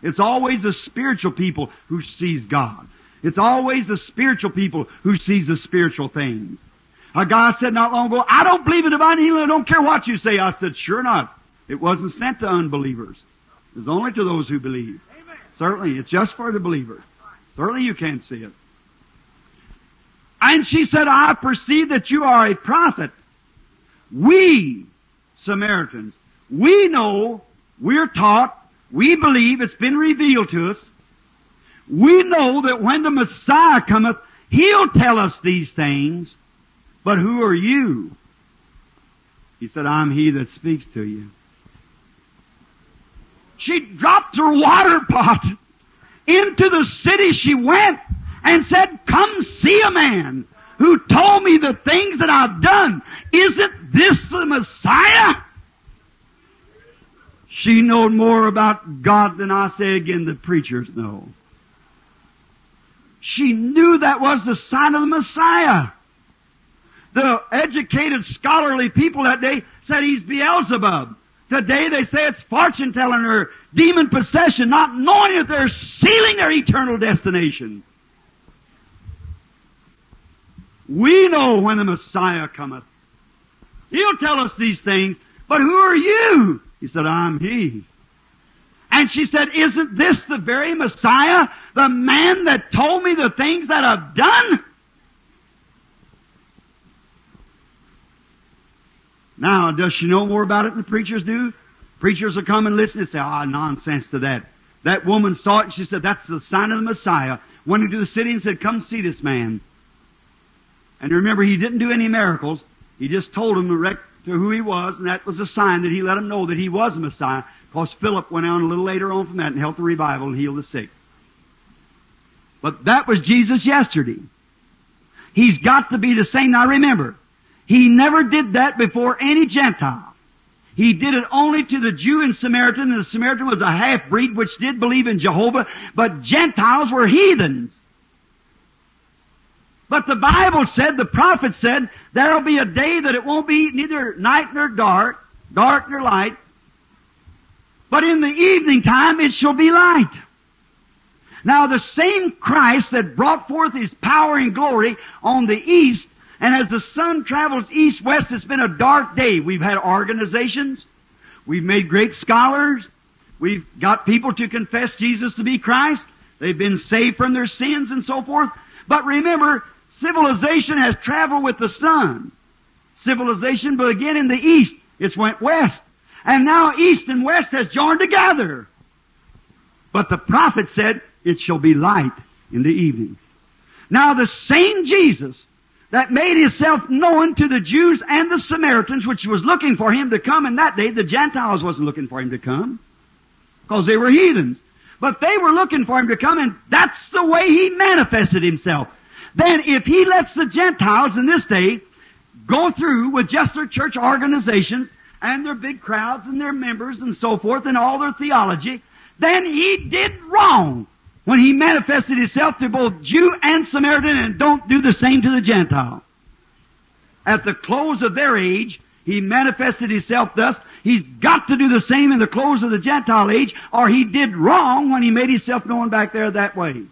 It's always the spiritual people who sees God. It's always the spiritual people who sees the spiritual things. A guy said not long ago, "I don't believe in divine healing. I don't care what you say." I said, "Sure not." It wasn't sent to unbelievers. It was only to those who believe. Amen. Certainly, it's just for the believer. Certainly you can't see it. And she said, "I perceive that you are a prophet. We, Samaritans, we know, we're taught, we believe, it's been revealed to us. We know that when the Messiah cometh, He'll tell us these things. But who are you?" He said, "I'm He that speaks to you." She dropped her water pot. Into the city she went and said, "Come see a man who told me the things that I've done. Isn't this the Messiah?" She knowed more about God than, I say again, the preachers know. She knew that was the sign of the Messiah. The educated, scholarly people that day said he's Beelzebub. Today they say it's fortune-telling or demon possession, not knowing that they're sealing their eternal destination. We know when the Messiah cometh. He'll tell us these things, but who are you? He said, "I'm He." And she said, "Isn't this the very Messiah, the man that told me the things that I've done?" Now, does she know more about it than the preachers do? Preachers will come and listen and say, "Ah, nonsense to that." That woman saw it and she said, "That's the sign of the Messiah." Went into the city and said, "Come see this man." And remember, he didn't do any miracles. He just told them to who he was, and that was a sign that he let them know that he was the Messiah, because Philip went on a little later on from that and helped the revival and healed the sick. But that was Jesus yesterday. He's got to be the same. Now, remember, He never did that before any Gentile. He did it only to the Jew and the Samaritan was a half-breed which did believe in Jehovah, but Gentiles were heathens. But the Bible said, the prophet said, there'll be a day that it won't be neither night nor dark, dark nor light, but in the evening time it shall be light. Now the same Christ that brought forth His power and glory on the east, and as the sun travels east-west, it's been a dark day. We've had organizations. We've made great scholars. We've got people to confess Jesus to be Christ. They've been saved from their sins and so forth. But remember, civilization has traveled with the sun. Civilization, but again in the east, it's went west. And now east and west has joined together. But the prophet said, it shall be light in the evening. Now the same Jesus that made Himself known to the Jews and the Samaritans, which was looking for Him to come. And that day, the Gentiles wasn't looking for Him to come, because they were heathens. But they were looking for Him to come, and that's the way He manifested Himself. Then, if He lets the Gentiles in this day go through with just their church organizations and their big crowds and their members and so forth and all their theology, then He did wrong when He manifested Himself to both Jew and Samaritan, and don't do the same to the Gentile. At the close of their age, He manifested Himself thus. He's got to do the same in the close of the Gentile age, or He did wrong when He made Himself known back there that way.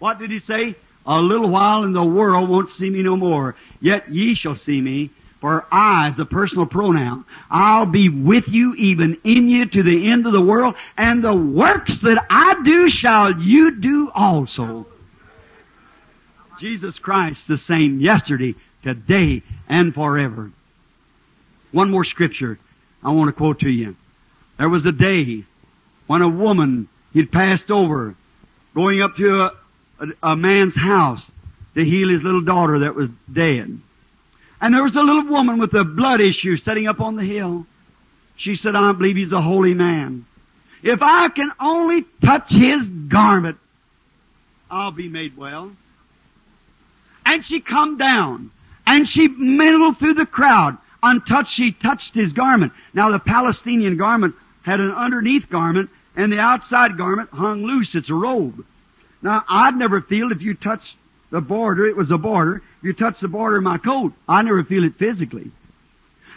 What did He say? "A little while in the world won't see me no more, yet ye shall see me," for I is a personal pronoun. "I'll be with you, even in you, to the end of the world, and the works that I do shall you do also." Jesus Christ the same yesterday, today, and forever. One more scripture I want to quote to you. There was a day when a woman had passed over, going up to a man's house to heal his little daughter that was dead. And there was a little woman with a blood issue sitting up on the hill. She said, "I believe he's a holy man. If I can only touch his garment, I'll be made well." And she come down. And she mingled through the crowd. Untouched, she touched his garment. Now the Palestinian garment had an underneath garment, and the outside garment hung loose. It's a robe. Now, I'd never feel if you touched the border. It was a border. If you touched the border of my coat, I never feel it physically.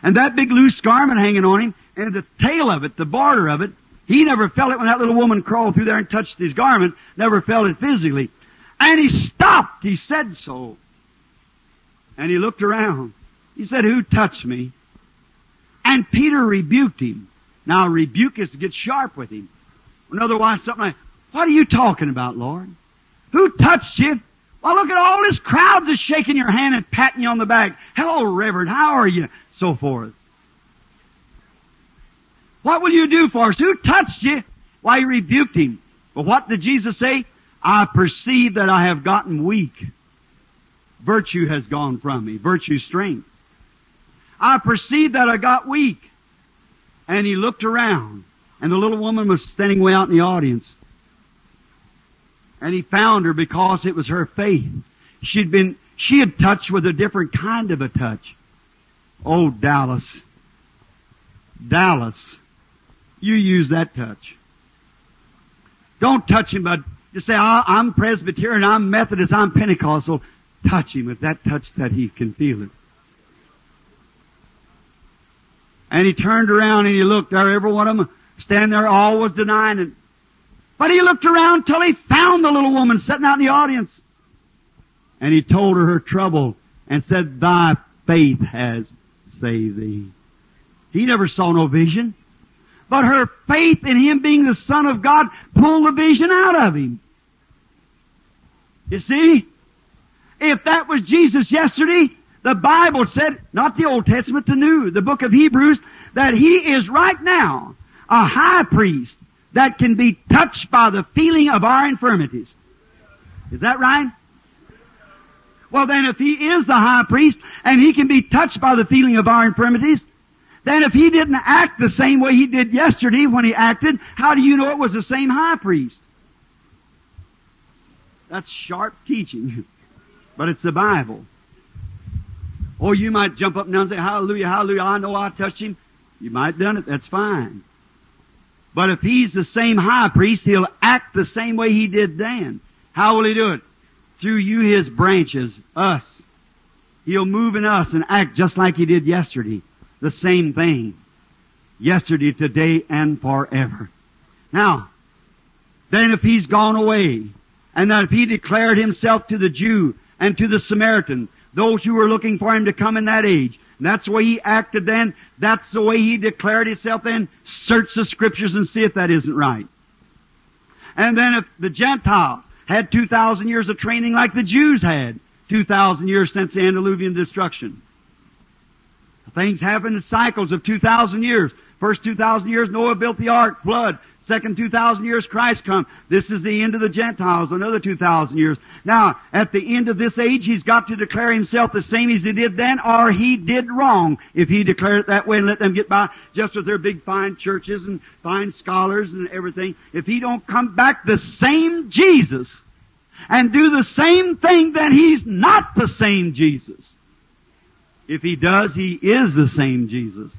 And that big loose garment hanging on him, and the tail of it, the border of it, he never felt it when that little woman crawled through there and touched his garment. Never felt it physically. And he stopped. He said so. And he looked around. He said, "Who touched me?" And Peter rebuked him. Now, rebuke is to get sharp with him. And otherwise, something like, "What are you talking about, Lord? Who touched you? Well, look at all this crowd just shaking your hand and patting you on the back. Hello, Reverend. How are you?" So forth. "What will you do for us? Who touched you?" Why, he rebuked him. But what did Jesus say? "I perceive that I have gotten weak. Virtue has gone from me." Virtue, strength. "I perceive that I got weak." And he looked around. And the little woman was standing way out in the audience. And he found her because it was her faith. She had touched with a different kind of a touch. Oh, Dallas. You use that touch. Don't touch him, but just say, "I'm Presbyterian, I'm Methodist, I'm Pentecostal." Touch him with that touch that he can feel it. And he turned around and he looked there. Every one of them standing there, all was denying it. But he looked around till he found the little woman sitting out in the audience. And he told her trouble and said, "Thy faith has saved thee." He never saw no vision. But her faith in him being the Son of God pulled the vision out of him. You see? If that was Jesus yesterday, the Bible said, not the Old Testament, the New, the book of Hebrews, that he is right now a high priest that can be touched by the feeling of our infirmities. Is that right? Well, then if he is the high priest and he can be touched by the feeling of our infirmities, then if he didn't act the same way he did yesterday when he acted, how do you know it was the same high priest? That's sharp teaching, but it's the Bible. Or you might jump up and down and say, "Hallelujah, hallelujah, I know I touched him." You might have done it, that's fine. But if he's the same high priest, he'll act the same way he did then. How will he do it? Through you, his branches, us. He'll move in us and act just like he did yesterday. The same thing. Yesterday, today, and forever. Now, then if he's gone away, and that if he declared himself to the Jew and to the Samaritan, those who were looking for him to come in that age, and that's the way he acted then, that's the way he declared himself then, search the Scriptures and see if that isn't right. And then if the Gentiles had 2,000 years of training like the Jews had, 2,000 years since the Andaluvian destruction. Things happen in cycles of 2,000 years. First 2,000 years, Noah built the ark, flood. Second 2,000 years, Christ come. This is the end of the Gentiles, another 2,000 years. Now, at the end of this age, he's got to declare himself the same as he did then, or he did wrong if he declared it that way and let them get by just with their big fine churches and fine scholars and everything. If he don't come back the same Jesus and do the same thing, then he's not the same Jesus. If he does, he is the same Jesus.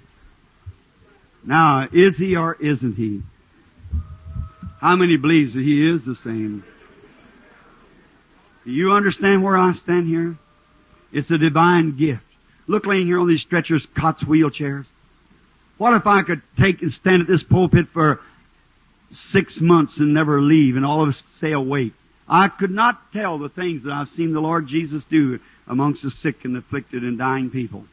Now, is he or isn't he? How many believes that he is the same? Do you understand where I stand here? It's a divine gift. Look, laying here on these stretchers, cots, wheelchairs. What if I could take and stand at this pulpit for 6 months and never leave and all of us stay awake? I could not tell the things that I've seen the Lord Jesus do amongst the sick and afflicted and dying people.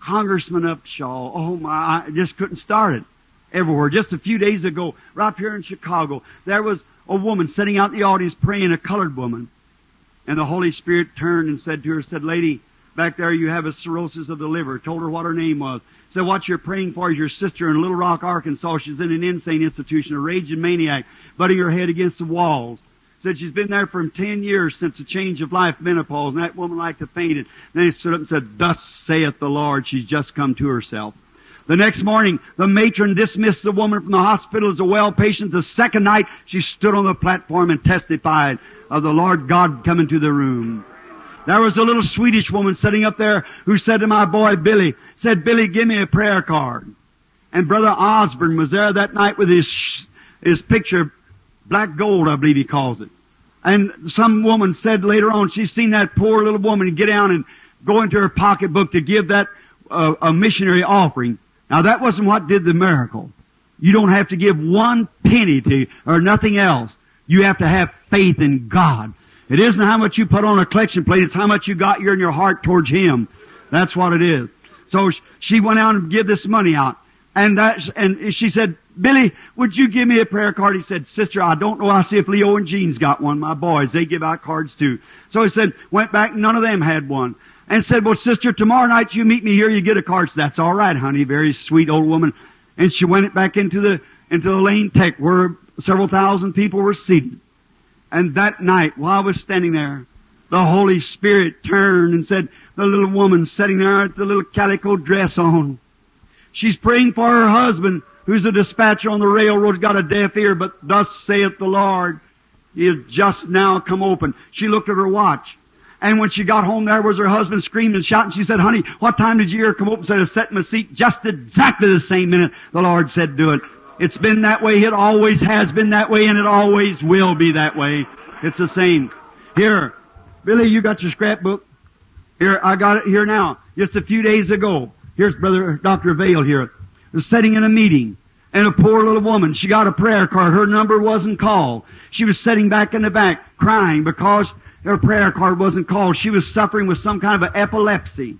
Congressman Upshaw, oh my, I just couldn't start it. Everywhere. Just a few days ago, right up here in Chicago, there was a woman sitting out in the audience praying, a colored woman. And the Holy Spirit turned and said to her, said, "Lady, back there you have a cirrhosis of the liver." Told her what her name was. Said, "What you're praying for is your sister in Little Rock, Arkansas. She's in an insane institution, a raging maniac, butting her head against the walls." Said she's been there for 10 years since the change of life, menopause, and that woman like to faint it. Then he stood up and said, "Thus saith the Lord," she's just come to herself. The next morning, the matron dismissed the woman from the hospital as a well patient. The second night, she stood on the platform and testified of the Lord God coming to the room. There was a little Swedish woman sitting up there who said to my boy Billy, said, "Billy, give me a prayer card." And Brother Osborne was there that night with his picture, black gold, I believe he calls it. And some woman said later on, she's seen that poor little woman get down and go into her pocketbook to give that a missionary offering. Now that wasn't what did the miracle. You don't have to give one penny to or nothing else. You have to have faith in God. It isn't how much you put on a collection plate. It's how much you got here in your heart towards Him. That's what it is. So she went out and gave this money out. And she said, "Billy, would you give me a prayer card?" He said, "Sister, I don't know. I see if Leo and Jean's got one. My boys, they give out cards too." So he said, went back, none of them had one. And said, "Well, sister, tomorrow night you meet me here, you get a card." So that's all right, honey. Very sweet old woman. And she went back into the lane tech where several thousand people were seated. And that night, while I was standing there, the Holy Spirit turned and said, the little woman sitting there with the little calico dress on, she's praying for her husband, who's a dispatcher on the railroad, got a deaf ear, but thus saith the Lord, He has just now come open. She looked at her watch. And when she got home, there was her husband screaming and shouting. She said, "Honey, what time did your ear come open?" Said, "I sat in my seat just exactly the same minute the Lord said do it." It's been that way. It always has been that way, and it always will be that way. It's the same. Here, Billy, you got your scrapbook? Here, I got it here now. Just a few days ago. Here's Brother Dr. Vale here. Was sitting in a meeting, and a poor little woman, she got a prayer card. Her number wasn't called. She was sitting back in the back crying because her prayer card wasn't called. She was suffering with some kind of epilepsy,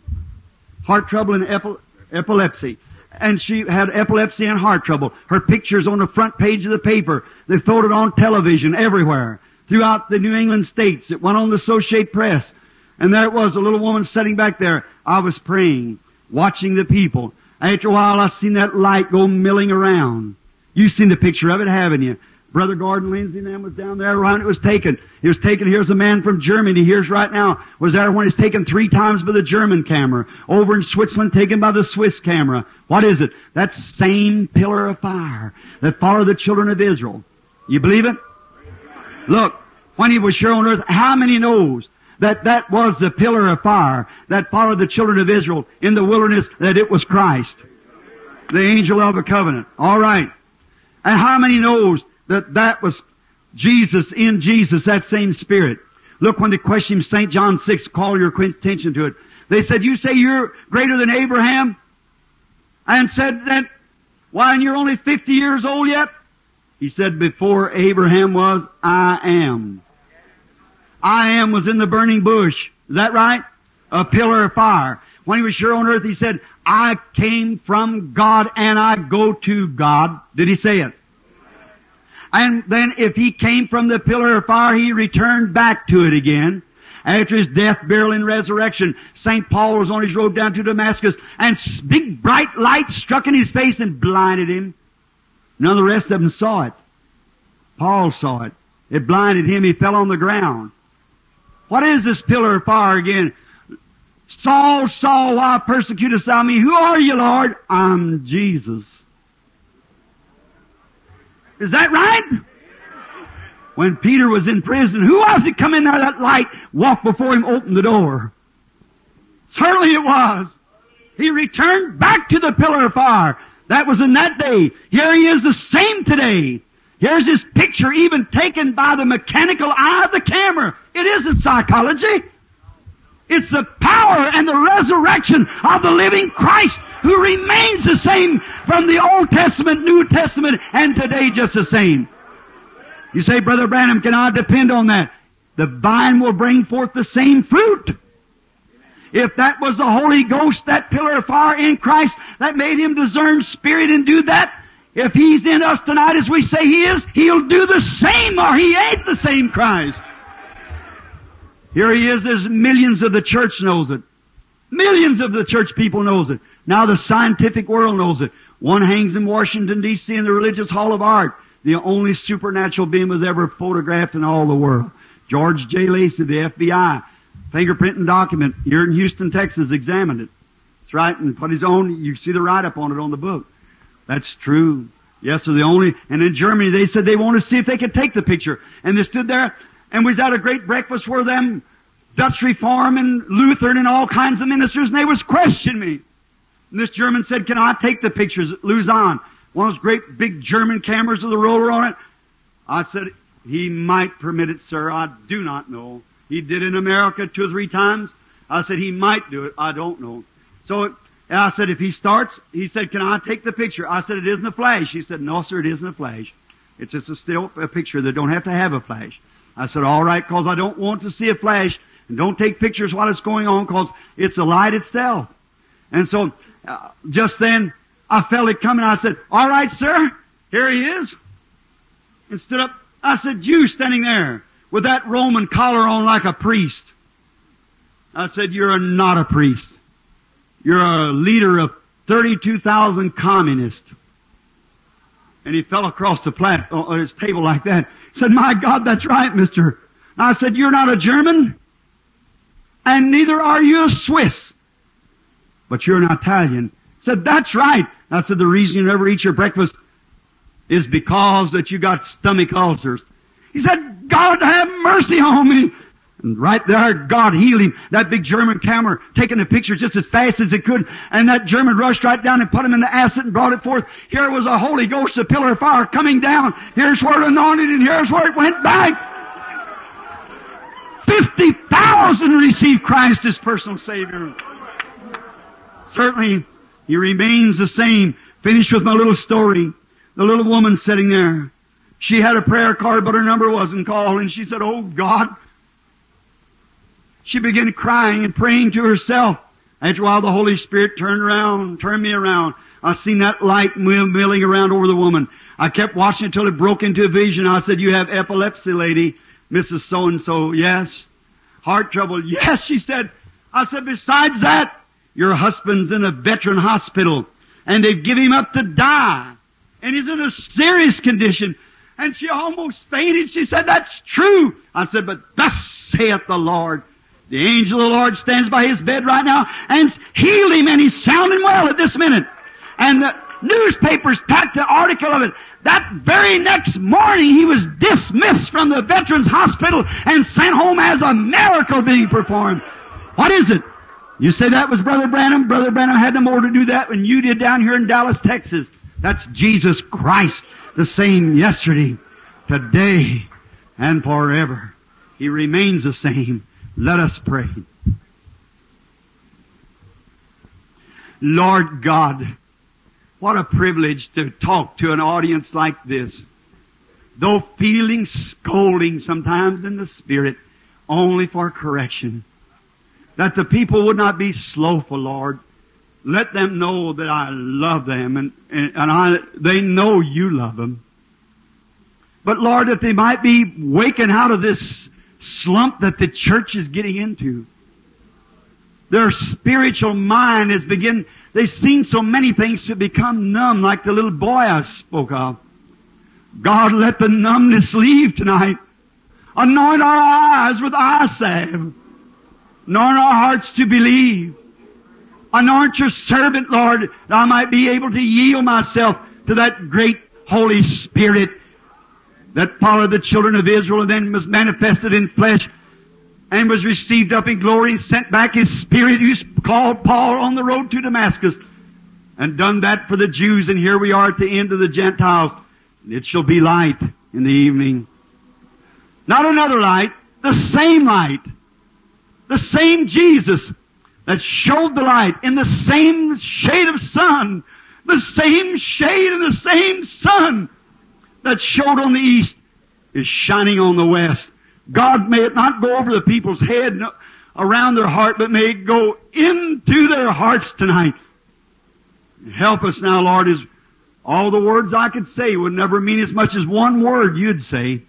heart trouble and epilepsy. And she had epilepsy and heart trouble. Her picture's on the front page of the paper. They throwed it on television everywhere, throughout the New England states. It went on the Associated Press. And there it was, a little woman sitting back there. I was praying, watching the people. After a while, I seen that light go milling around. You've seen the picture of it, haven't you? Brother Gordon Lindsay and them was down there around. It was taken. He was taken. Here's a man from Germany. Here's right now. Was there when it's taken 3 times by the German camera. Over in Switzerland, taken by the Swiss camera. What is it? That same pillar of fire that followed the children of Israel. You believe it? Look, when He was here on earth, how many knows that that was the pillar of fire that followed the children of Israel in the wilderness, that it was Christ, the angel of the covenant? All right. And how many knows that was Jesus, in Jesus, that same Spirit? Look, when they questioned Him, St. John 6, call your attention to it. They said, "You say you're greater than Abraham?" And said that, "Why, and you're only 50 years old yet?" He said, "Before Abraham was, I am." I am was in the burning bush. Is that right? A pillar of fire. When He was here on earth, He said, "I came from God and I go to God." Did He say it? And then if He came from the pillar of fire, He returned back to it again. After His death, burial, and resurrection, St. Paul was on his road down to Damascus, and big bright light struck in his face and blinded him. None of the rest of them saw it. Paul saw it. It blinded him. He fell on the ground. What is this pillar of fire again? "Saul, Saul, why persecutest thou me?" "Who are you, Lord?" "I'm Jesus." Is that right? When Peter was in prison, who was it come in there? That light walked before him, opened the door. Certainly it was. He returned back to the pillar of fire. That was in that day. Here He is the same today. Here's His picture even taken by the mechanical eye of the camera. It isn't psychology. It's the power and the resurrection of the living Christ, who remains the same from the Old Testament, New Testament, and today just the same. You say, "Brother Branham, can I depend on that?" The vine will bring forth the same fruit. If that was the Holy Ghost, that pillar of fire in Christ, that made Him discern spirit and do that, if He's in us tonight as we say He is, He'll do the same, or He ain't the same Christ. Here He is. There's millions of the church knows it. Millions of the church people knows it. Now the scientific world knows it. One hangs in Washington, D.C. in the Religious Hall of Art. The only supernatural being was ever photographed in all the world. George J. Lacey, the FBI, fingerprint and document, here in Houston, Texas, examined it. That's right, and put his own, you see the write-up on it on the book. That's true. Yes, so the only, and in Germany they said they wanted to see if they could take the picture. And they stood there, and we was at a great breakfast where them Dutch Reform and Lutheran and all kinds of ministers, and they was questioning me. And this German said, can I take the pictures at Lausanne? One of those great big German cameras with a roller on it. I said, he might permit it, sir. I do not know. He did in America 2 or 3 times. I said, he might do it. I don't know. So I said, if he starts, he said, can I take the picture? I said, it isn't a flash. He said, no, sir, it isn't a flash. It's just a still a picture. They don't have to have a flash. I said, all right, because I don't want to see a flash. And don't take pictures while it's going on, because it's the light itself. And so just then I felt it coming. I said, all right, sir, here he is. And stood up. I said, you standing there with that Roman collar on like a priest. I said, you're not a priest. You're a leader of 32,000 communists. And he fell across the his table like that. He said, my God, that's right, mister. And I said, you're not a German, and neither are you a Swiss, but you're an Italian. He said, that's right. And I said, the reason you never eat your breakfast is because that you got stomach ulcers. He said, God have mercy on me. And right there, God healed him. That big German camera taking the picture just as fast as it could. And that German rushed right down and put him in the acid and brought it forth. Here was a Holy Ghost, a pillar of fire coming down. Here's where it anointed and here's where it went back. 50,000 received Christ as personal Savior. Certainly, He remains the same. Finished with my little story. The little woman sitting there. She had a prayer card, but her number wasn't called. And she said, oh, God. She began crying and praying to herself. After a while, the Holy Spirit turned me around. I seen that light milling around over the woman. I kept watching until it broke into a vision. I said, you have epilepsy, lady. Mrs. So-and-so, yes. Heart trouble, yes, she said. I said, besides that, your husband's in a veteran hospital, and they've given him up to die. And he's in a serious condition. And she almost fainted. She said, that's true. I said, but thus saith the Lord. The angel of the Lord stands by his bed right now and healed him, and he's sounding well at this minute. And the newspapers packed the article of it. That very next morning, he was dismissed from the Veterans Hospital and sent home as a miracle being performed. What is it? You say that was Brother Branham. Brother Branham had no more to do that than you did down here in Dallas, Texas. That's Jesus Christ, the same yesterday, today, and forever. He remains the same. Let us pray. Lord God, what a privilege to talk to an audience like this. Though feeling scolding sometimes in the spirit, only for correction. That the people would not be slothful, Lord. Let them know that I love them, and they know you love them. But Lord, that they might be waking out of this slump that the church is getting into. Their spiritual mind has begun. They've seen so many things to become numb, like the little boy I spoke of. God, let the numbness leave tonight. Anoint our eyes with eye salve. Anoint our hearts to believe. Anoint your servant, Lord, that I might be able to yield myself to that great Holy Spirit that followed the children of Israel and then was manifested in flesh and was received up in glory and sent back His Spirit who called Paul on the road to Damascus and done that for the Jews. And here we are at the end of the Gentiles. It shall be light in the evening. Not another light, the same light. The same Jesus that showed the light in the same shade of sun. The same shade and the same sun that showed on the east is shining on the west. God, may it not go over the people's head and around their heart, but may it go into their hearts tonight. Help us now, Lord, as all the words I could say would never mean as much as one word you'd say.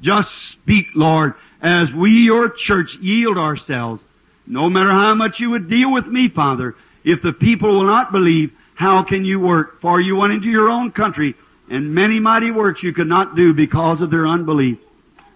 Just speak, Lord, as we, your church, yield ourselves. No matter how much you would deal with me, Father, if the people will not believe, how can you work? For you went into your own country, and many mighty works you could not do because of their unbelief.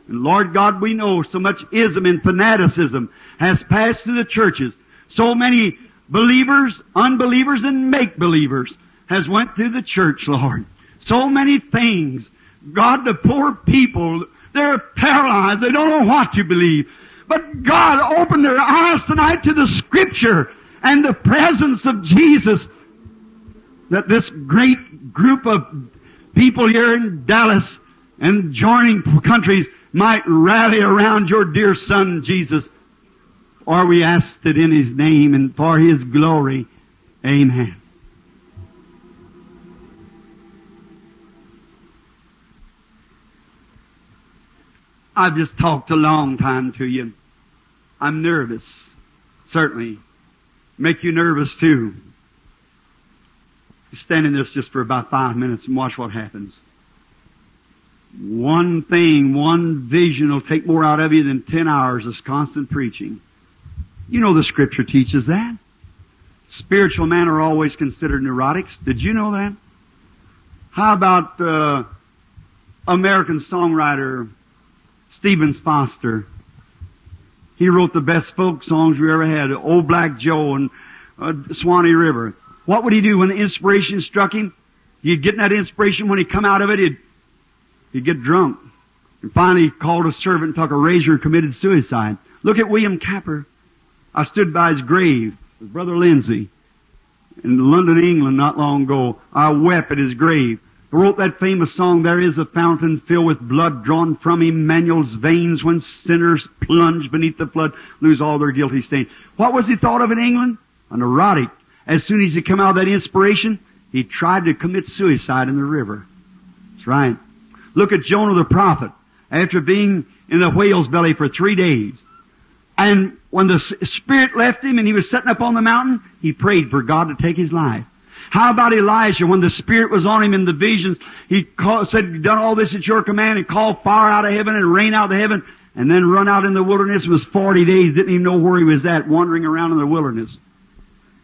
And Lord God, we know so much ism and fanaticism has passed through the churches. So many believers, unbelievers, and make-believers has went through the church, Lord. So many things. God, the poor people, they're paralyzed. They don't know what to believe. But God opened their eyes tonight to the Scripture and the presence of Jesus, that this great group of people here in Dallas and adjoining countries might rally around your dear Son, Jesus. Or we ask it in His name and for His glory. Amen. I've just talked a long time to you. I'm nervous, certainly. Make you nervous too. Stand in this just for about 5 minutes and watch what happens. One thing, one vision will take more out of you than 10 hours of constant preaching. You know the Scripture teaches that. Spiritual men are always considered neurotics. Did you know that? How about American songwriter Stephen Foster? He wrote the best folk songs we ever had, Old Black Joe and Swanee River. What would he do when the inspiration struck him? He'd get that inspiration. When he'd come out of it, he'd get drunk. And finally he called a servant and took a razor and committed suicide. Look at William Capper. I stood by his grave with Brother Lindsay in London, England not long ago. I wept at his grave. He wrote that famous song, There is a fountain filled with blood drawn from Emmanuel's veins when sinners plunge beneath the flood, lose all their guilty stains. What was he thought of in England? A neurotic. As soon as he come out of that inspiration, he tried to commit suicide in the river. That's right. Look at Jonah the prophet. After being in the whale's belly for 3 days, and when the Spirit left him and he was sitting up on the mountain, he prayed for God to take his life. How about Elijah? When the Spirit was on him in the visions, he said, done all this at your command, and called fire out of heaven and rain out of heaven, and then run out in the wilderness. It was 40 days, didn't even know where he was at, wandering around in the wilderness.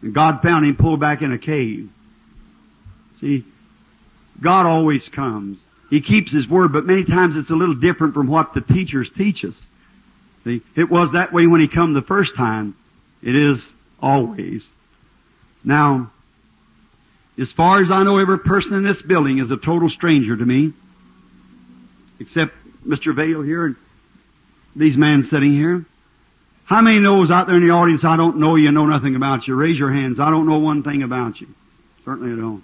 And God found him pulled back in a cave. See, God always comes. He keeps His Word, but many times it's a little different from what the teachers teach us. See, it was that way when He come the first time. It is always. Now, as far as I know, every person in this building is a total stranger to me, except Mr. Vale here and these men sitting here. How many knows out there in the audience, I don't know you, know nothing about you? Raise your hands. I don't know one thing about you. Certainly I don't.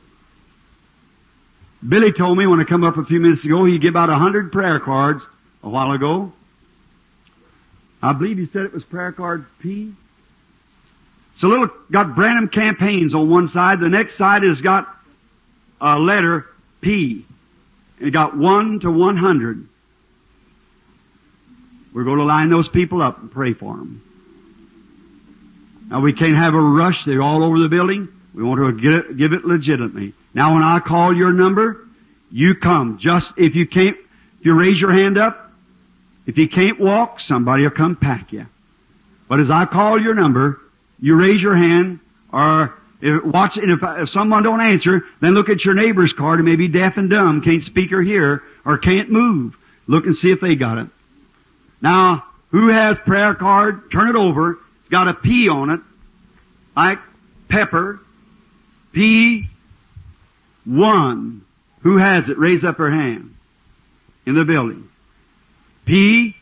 Billy told me when I come up a few minutes ago, he gave out 100 prayer cards a while ago. I believe he said it was prayer card P. It's a little, got Branham campaigns on one side. The next side has got a letter P. And it got 1 to 100. We're going to line those people up and pray for them. Now, we can't have a rush. They're all over the building. We want to give it legitimately. Now, when I call your number, you come. Just if you can't, if you raise your hand up, if you can't walk, somebody will come pack you. But as I call your number, you raise your hand, or if, watch, and if someone don't answer, then look at your neighbor's card. It may be deaf and dumb, can't speak or hear, or can't move. Look and see if they got it. Now, who has prayer card? Turn it over. It's got a P on it, like pepper. P1. Who has it? Raise up her hand in the building. P1.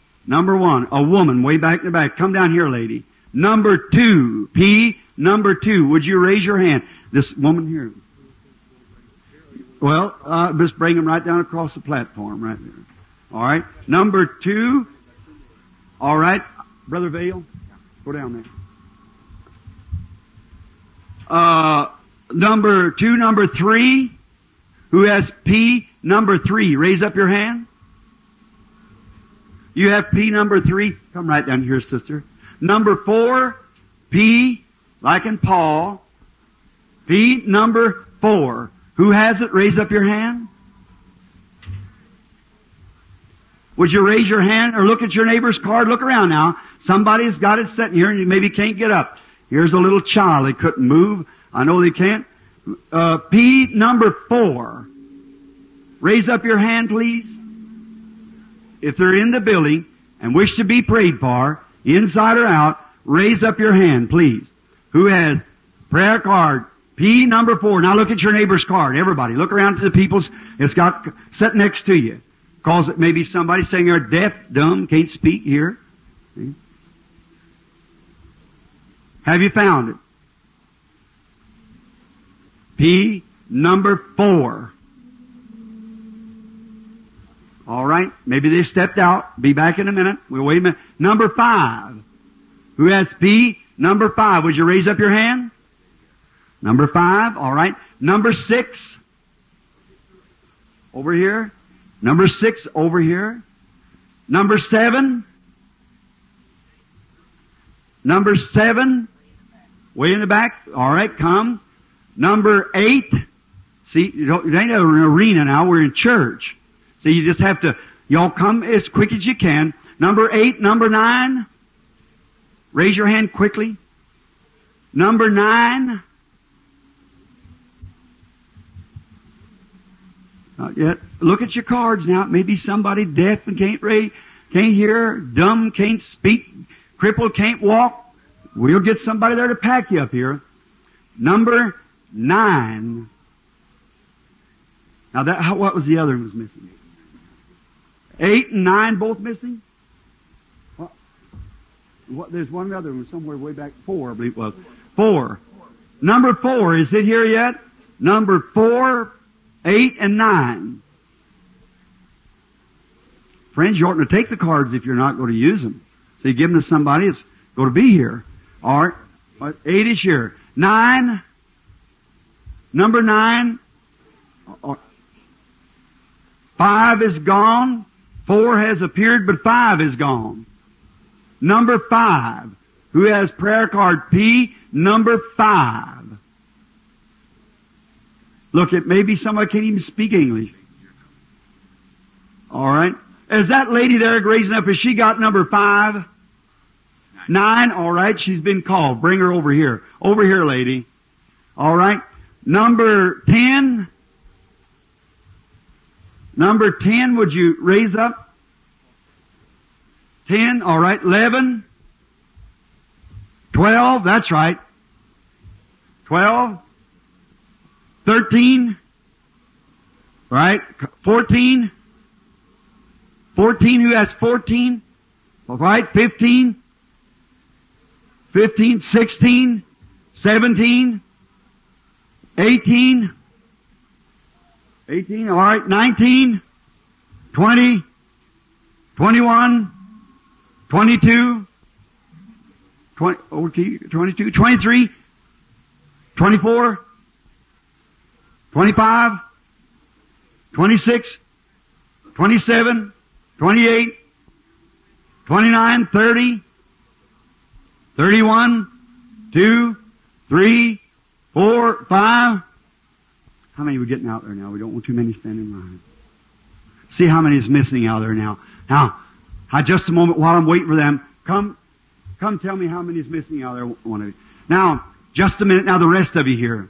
A woman way back in the back. Come down here, lady. Number 2. P2. Would you raise your hand? This woman here. Well, just bring them right down across the platform right there. All right. Number 2. All right. Brother Vale, go down there. Number 2, number 3. Who has P3? Raise up your hand. You have P3. Come right down here, sister. Number 4, P, like in Paul. P4. Who has it? Raise up your hand. Would you raise your hand or look at your neighbor's card? Look around now. Somebody's got it sitting here and you maybe can't get up. Here's a little child. They couldn't move. I know they can't. P4. Raise up your hand, please. If they're in the building and wish to be prayed for, inside or out, raise up your hand, please. Who has prayer card P4? Now look at your neighbor's card. Everybody, look around to the people's. It's got set next to you. Cause it may be somebody saying they're deaf, dumb, can't speak, hear. Have you found it? P, number 4. All right. Maybe they stepped out. Be back in a minute. We'll wait a minute. Number 5. Who has P? Number 5. Would you raise up your hand? Number 5. All right. Number 6. Over here. Number 6 over here. Number 7. Number 7. Way in the back. All right. Come. Number 8. See, you don't, it ain't an arena now. We're in church. So you just have to, y'all come as quick as you can. Number 8, number 9. Raise your hand quickly. Number 9. Not yet. Look at your cards now. It may be somebody deaf and can't hear, dumb, can't speak, crippled, can't walk. We'll get somebody there to pack you up here. Number 9. Now that, what was the other one was missing? 8 and 9 both missing? What, there's one other one somewhere way back. 4, I believe it was. 4. Number 4. Is it here yet? Number 4, 8, and 9. Friends, you oughtn't to take the cards if you're not going to use them. So you give them to somebody that's going to be here. All right. 8 is here. 9. Number 9. 5 is gone. 4 has appeared, but 5 is gone. Number 5. Who has prayer card P? Number 5. Look, it may be somebody can't even speak English. All right. Is that lady there raising up? Has she got number 5? 9. All right. She's been called. Bring her over here. Over here, lady. All right. Number 10. Number 10, would you raise up? 10, all right, 11, 12, that's right, 12, 13, right, 14, 14, who has 14? All right, 15, 15, 16, 17, 18, 18, all right, 19, 20, 21, 22, 20, okay, 22, 23, 24, 25, 26, 27, 28, 29, 30, 31, 2, 3, 4, 5. How many are we getting out there now? We don't want too many standing in line. See how many is missing out there now. Now, just a moment while I'm waiting for them. Come tell me how many is missing out there, one of you. Now, just a minute. Now the rest of you here.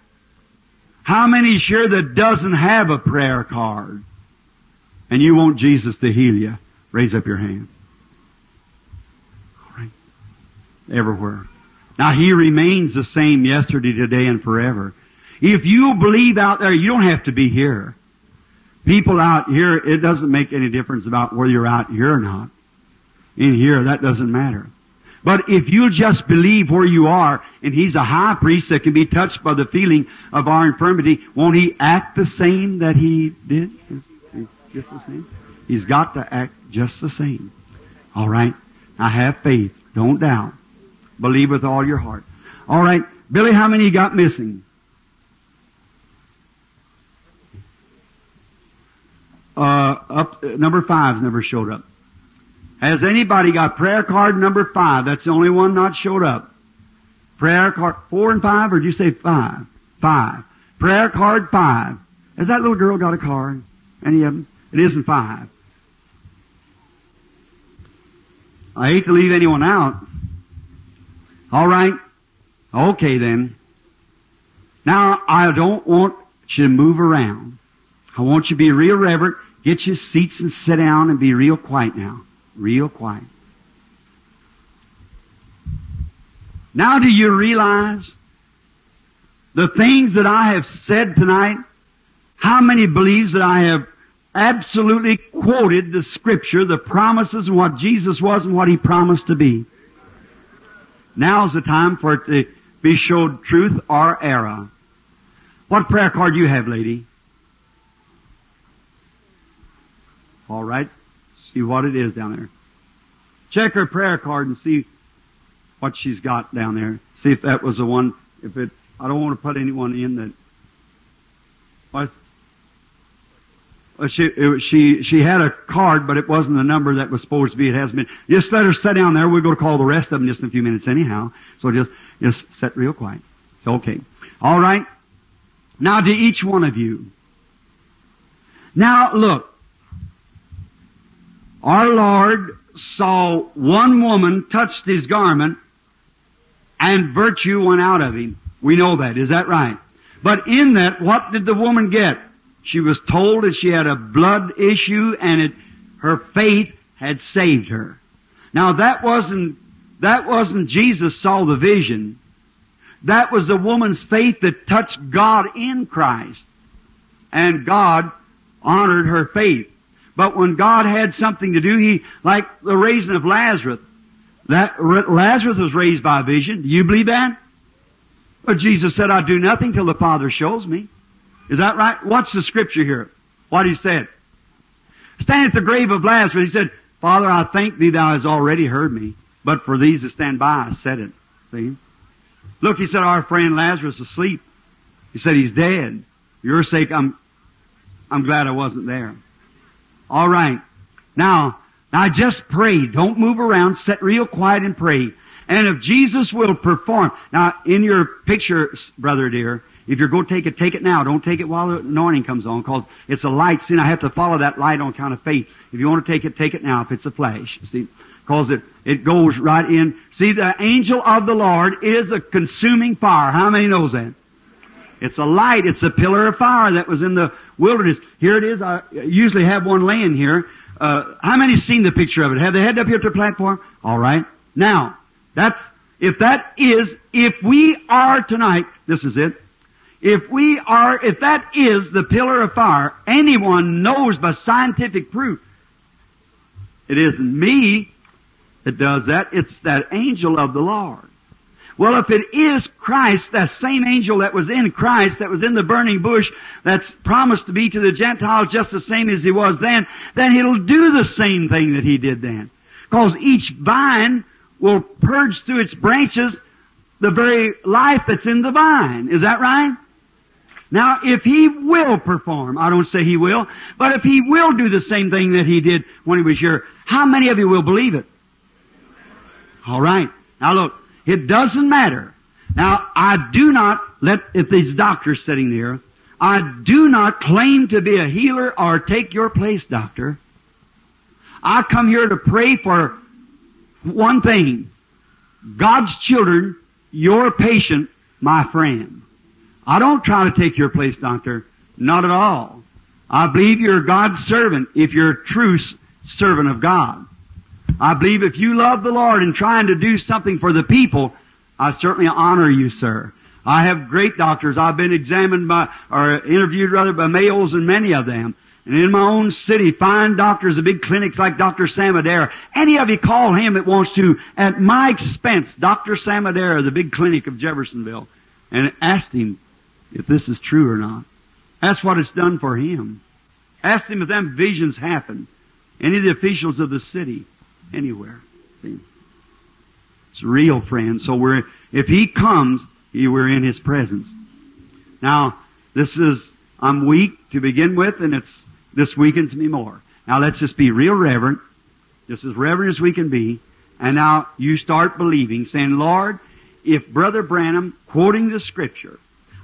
How many is here that doesn't have a prayer card? And you want Jesus to heal you? Raise up your hand. All right. Everywhere. Now He remains the same yesterday, today, and forever. If you believe out there, you don't have to be here. People out here, it doesn't make any difference about whether you're out here or not. In here, that doesn't matter. But if you'll just believe where you are, and He's a high priest that can be touched by the feeling of our infirmity, won't He act the same that He did? Just the same? He's got to act just the same. All right? Now have faith. Don't doubt. Believe with all your heart. All right. Billy, how many you got missing? Number 5's never showed up. Has anybody got prayer card number 5? That's the only one not showed up. Prayer card 4 and 5, or did you say 5? 5. Prayer card 5. Has that little girl got a card? Any of them? It isn't 5. I hate to leave anyone out. All right. Okay then. Now, I don't want you to move around. I want you to be real reverent. Get your seats and sit down and be real quiet now. Real quiet. Now do you realize the things that I have said tonight? How many believes that I have absolutely quoted the Scripture, the promises, and what Jesus was and what He promised to be? Now's the time for it to be showed truth or error. What prayer card do you have, lady? All right. See what it is down there. Check her prayer card and see what she's got down there. See if that was the one. If it, I don't want to put anyone in that. What? She had a card, but it wasn't the number that was supposed to be. It hasn't been. Just let her sit down there. We're going to call the rest of them just in a few minutes anyhow. So just sit real quiet. It's okay. All right. Now to each one of you. Now look. Our Lord saw one woman touched His garment and virtue went out of Him. We know that. Is that right? But in that, what did the woman get? She was told that she had a blood issue and her faith had saved her. Now that wasn't Jesus saw the vision. That was the woman's faith that touched God in Christ. And God honored her faith. But when God had something to do, He, like the raising of Lazarus, that Lazarus was raised by vision. Do you believe that? But Jesus said, I do nothing till the Father shows me. Is that right? What's the scripture here? What He said. Stand at the grave of Lazarus. He said, Father, I thank Thee Thou hast already heard me, but for these that stand by, I said it. See? Look, He said, our friend Lazarus is asleep. He said, he's dead. For your sake, I'm glad I wasn't there. All right. Now just pray. Don't move around. Sit real quiet and pray. And if Jesus will perform. Now, in your picture, brother dear, if you're going to take it now. Don't take it while the anointing comes on, because it's a light. See, and I have to follow that light on account of faith. If you want to take it now if it's a flash. See, because it goes right in. See, the angel of the Lord is a consuming fire. How many knows that? It's a light. It's a pillar of fire that was in the wilderness. Here it is. I usually have one laying here. How many seen the picture of it? Have they headed up here to the platform? All right. Now, if we are tonight, this is it. If that is the pillar of fire, anyone knows by scientific proof. It isn't me that does that. It's that angel of the Lord. Well, if it is Christ, that same angel that was in Christ, that was in the burning bush, that's promised to be to the Gentiles just the same as He was then He'll do the same thing that He did then. Because each vine will purge through its branches the very life that's in the vine. Is that right? Now, if He will perform, I don't say He will, but if He will do the same thing that He did when He was here, how many of you will believe it? All right. Now look. It doesn't matter. Now, I do not if these doctors sitting there, I do not claim to be a healer or take your place, doctor. I come here to pray for one thing. God's children, your patient, my friend. I don't try to take your place, doctor. Not at all. I believe you're God's servant if you're a true servant of God. I believe if you love the Lord and trying to do something for the people, I certainly honor you, sir. I have great doctors. I've been interviewed by Mayos and many of them. And in my own city, fine doctors at big clinics like Dr. Sam Adair. Any of you call him that wants to, at my expense, Dr. Sam Adair, the big clinic of Jeffersonville, and asked him if this is true or not. That's what it's done for him. Asked him if them visions happen. Any of the officials of the city. Anywhere. It's real, friend. So if He comes, we're in His presence. Now, I'm weak to begin with, and this weakens me more. Now, let's just be real reverent. Just as reverent as we can be. And now you start believing, saying, Lord, if Brother Branham, quoting the scripture,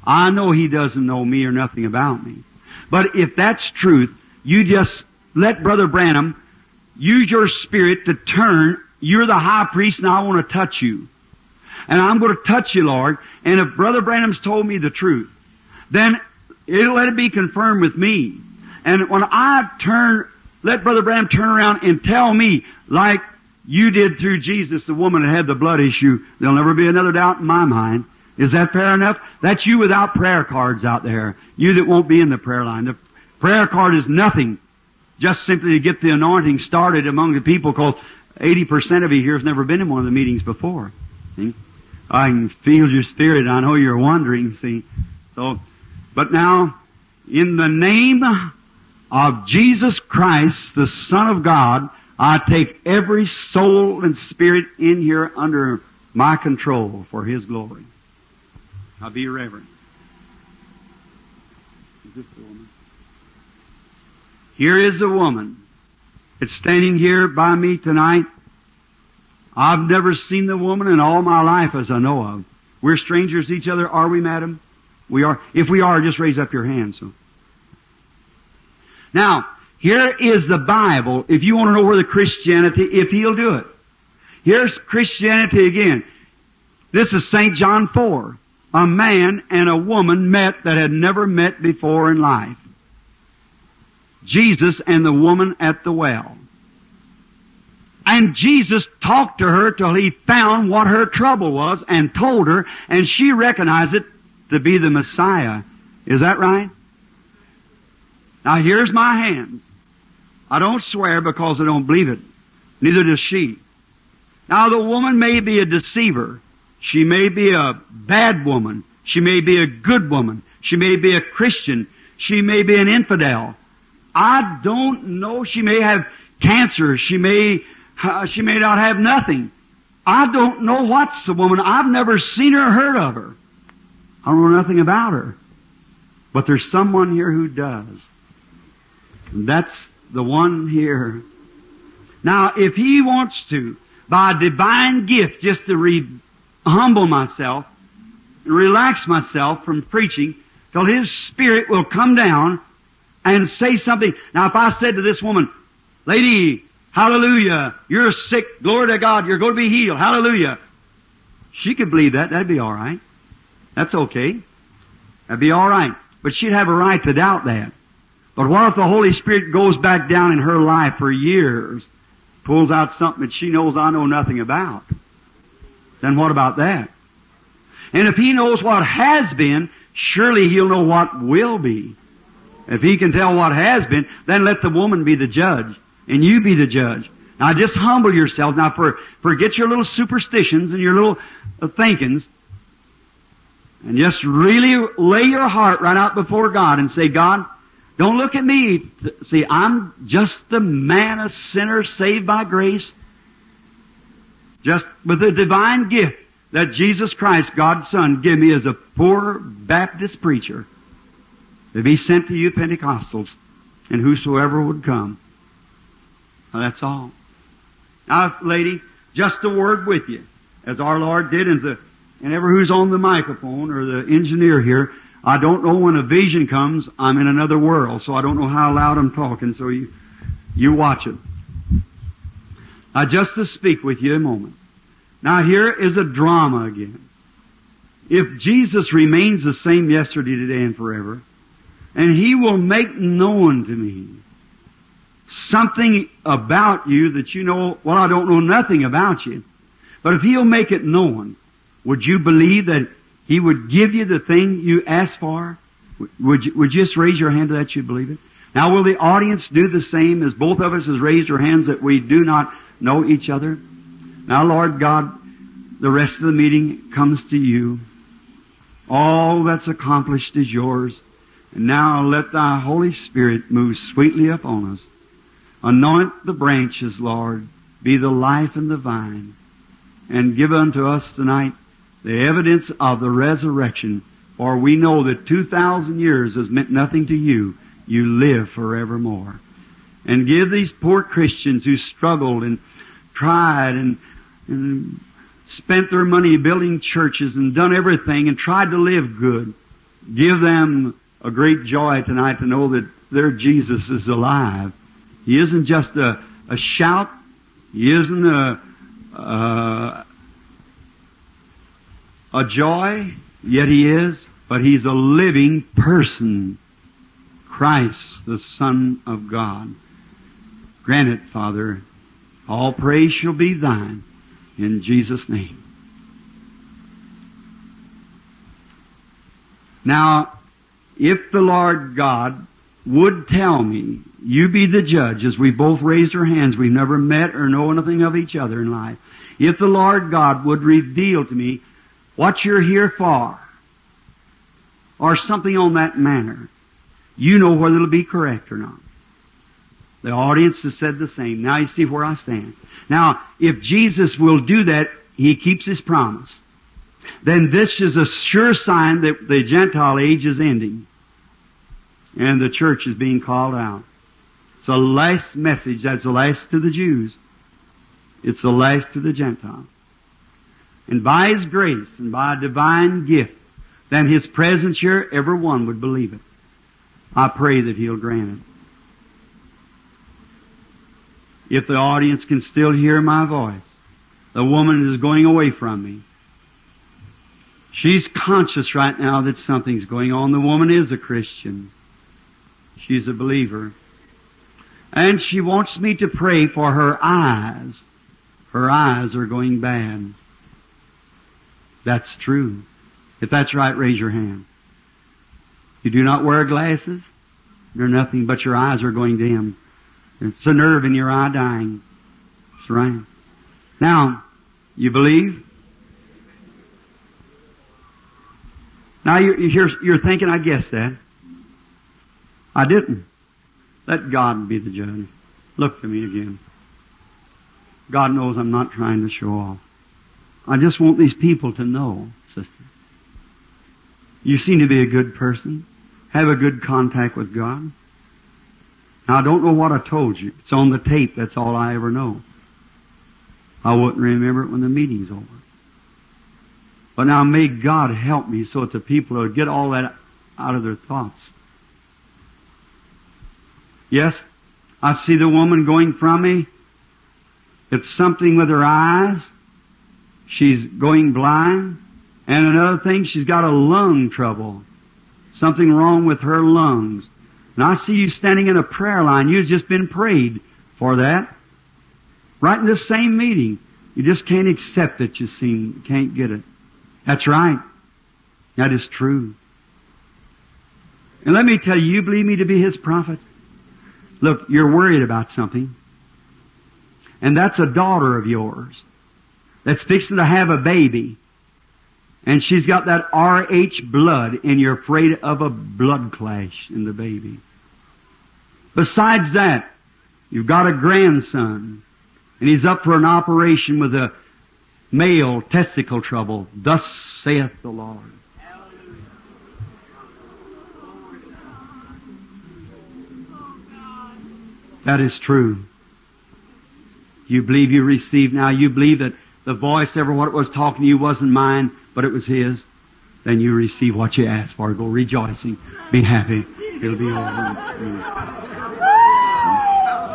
I know he doesn't know me or nothing about me. But if that's truth, you just let Brother Branham use your spirit to turn. You're the high priest and I want to touch you. And I'm going to touch you, Lord. And if Brother Branham's told me the truth, then it'll let it be confirmed with me. And when I let Brother Branham turn around and tell me, like you did through Jesus, the woman that had the blood issue, there'll never be another doubt in my mind. Is that fair enough? That's you without prayer cards out there. You that won't be in the prayer line. The prayer card is nothing. Just simply to get the anointing started among the people, because 80% of you here has never been in one of the meetings before. See? I can feel your spirit. I know you're wondering, see. So, but now, in the name of Jesus Christ, the Son of God, I take every soul and spirit in here under my control for His glory. Now be reverent. Is this the woman? Here is a woman that's standing here by me tonight. I've never seen the woman in all my life as I know of. We're strangers to each other, are we, madam? We are. If we are, just raise up your hand. So. Now, here is the Bible. If you want to know where the Christianity, if He'll do it. Here's Christianity again. This is St. John 4. A man and a woman met that had never met before in life. Jesus and the woman at the well. And Jesus talked to her till He found what her trouble was and told her, and she recognized it to be the Messiah. Is that right? Now here's my hands. I don't swear because I don't believe it. Neither does she. Now the woman may be a deceiver. She may be a bad woman. She may be a good woman. She may be a Christian. She may be an infidel. I don't know. She may have cancer. She may not have nothing. I don't know what's the woman. I've never seen her or heard of her. I don't know nothing about her. But there's someone here who does. And that's the one here. Now, if He wants to, by divine gift, just to humble myself and relax myself from preaching, till His Spirit will come down and say something. Now, if I said to this woman, "Lady, hallelujah, you're sick, glory to God, you're going to be healed, hallelujah." She could believe that. That'd be all right. That's okay. That'd be all right. But she'd have a right to doubt that. But what if the Holy Spirit goes back down in her life for years, pulls out something that she knows I know nothing about? Then what about that? And if He knows what has been, surely He'll know what will be. If He can tell what has been, then let the woman be the judge, and you be the judge. Now just humble yourselves. Now forget your little superstitions and your little thinkings. And just really lay your heart right out before God and say, "God, don't look at me. See, I'm just a man, a sinner, saved by grace. Just with the divine gift that Jesus Christ, God's Son, gave me as a poor Baptist preacher to be sent to you Pentecostals and whosoever would come." Now, that's all. Now, lady, just a word with you, as our Lord did in the... And ever who's on the microphone or the engineer here, I don't know when a vision comes, I'm in another world, so I don't know how loud I'm talking, so you watch it. Now, just to speak with you a moment. Now, here is a drama again. If Jesus remains the same yesterday, today, and forever, and He will make known to me something about you that you know, well, I don't know nothing about you, but if He'll make it known, would you believe that He would give you the thing you asked for? Would you just raise your hand to that you believe it? Now, will the audience do the same as both of us has raised our hands that we do not know each other? Now, Lord God, the rest of the meeting comes to You. All that's accomplished is Yours. And now let Thy Holy Spirit move sweetly upon us. Anoint the branches, Lord. Be the life and the vine. And give unto us tonight the evidence of the resurrection, for we know that 2,000 years has meant nothing to You. You live forevermore. And give these poor Christians who struggled and tried and spent their money building churches and done everything and tried to live good, give them a great joy tonight to know that their Jesus is alive. He isn't just a shout. He isn't a joy, yet He is, but He's a living person. Christ, the Son of God. Grant it, Father, all praise shall be Thine, in Jesus' name. Now, if the Lord God would tell me, "You be the judge," as we both raised our hands, we've never met or know anything of each other in life. if the Lord God would reveal to me what you're here for, or something on that manner, you know whether it'll be correct or not. The audience has said the same. Now you see where I stand. Now, if Jesus will do that, He keeps His promise. Then this is a sure sign that the Gentile age is ending and the church is being called out. It's the last message. That's the last to the Jews. It's the last to the Gentiles. And by His grace and by a divine gift, then His presence here, every one would believe it. I pray that He'll grant it. If the audience can still hear my voice, the woman is going away from me. She's conscious right now that something's going on. The woman is a Christian. She's a believer. And she wants me to pray for her eyes. Her eyes are going bad. That's true. If that's right, raise your hand. You do not wear glasses. They're nothing but your eyes are going dim. It's a nerve in your eye dying. That's right. Now, you believe? Now you're thinking, I guessed that. I didn't. Let God be the judge. Look to me again. God knows I'm not trying to show off. I just want these people to know, sister. You seem to be a good person. Have a good contact with God. Now I don't know what I told you. It's on the tape. That's all I ever know. I wouldn't remember it when the meeting's over. But now may God help me so that the people would get all that out of their thoughts. Yes, I see the woman going from me. It's something with her eyes. She's going blind. And another thing, she's got a lung trouble. Something wrong with her lungs. And I see you standing in a prayer line. You've just been prayed for that. Right in this same meeting. You just can't accept it, you seem. Can't get it. That's right. That is true. And let me tell you, you believe me to be His prophet? Look, you're worried about something. And that's a daughter of yours that's fixing to have a baby. And she's got that RH blood, and you're afraid of a blood clash in the baby. Besides that, you've got a grandson, and he's up for an operation with a male testicle trouble. Thus saith the Lord. That is true. You believe you receive now. You believe that the voice, everyone that was talking to you, wasn't mine, but it was His. Then you receive what you asked for. Go rejoicing. Be happy. It'll be over.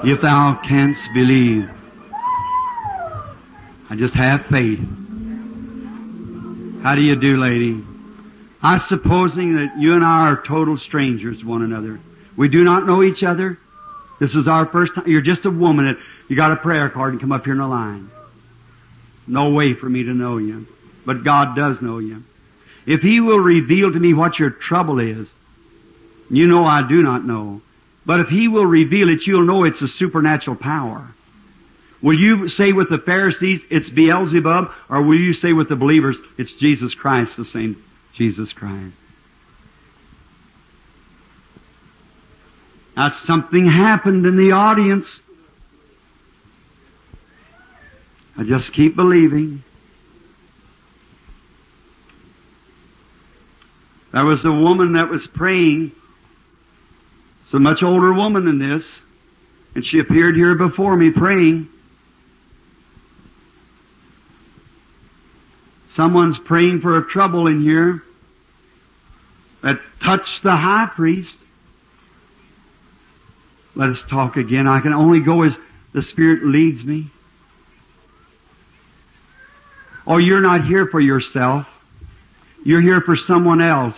If thou canst believe. I just have faith. How do you do, lady? I supposing that you and I are total strangers to one another. We do not know each other. This is our first time. You're just a woman. That you got a prayer card and come up here in a line. No way for me to know you. But God does know you. If He will reveal to me what your trouble is, you know I do not know. But if He will reveal it, you'll know it's a supernatural power. Will you say with the Pharisees, it's Beelzebub? Or will you say with the believers, it's Jesus Christ, the same Jesus Christ? Now something happened in the audience. I just keep believing. There was a woman that was praying. It's a much older woman than this. And she appeared here before me praying. Someone's praying for a trouble in here that touched the high priest. Let us talk again. I can only go as the Spirit leads me. Oh, you're not here for yourself. You're here for someone else.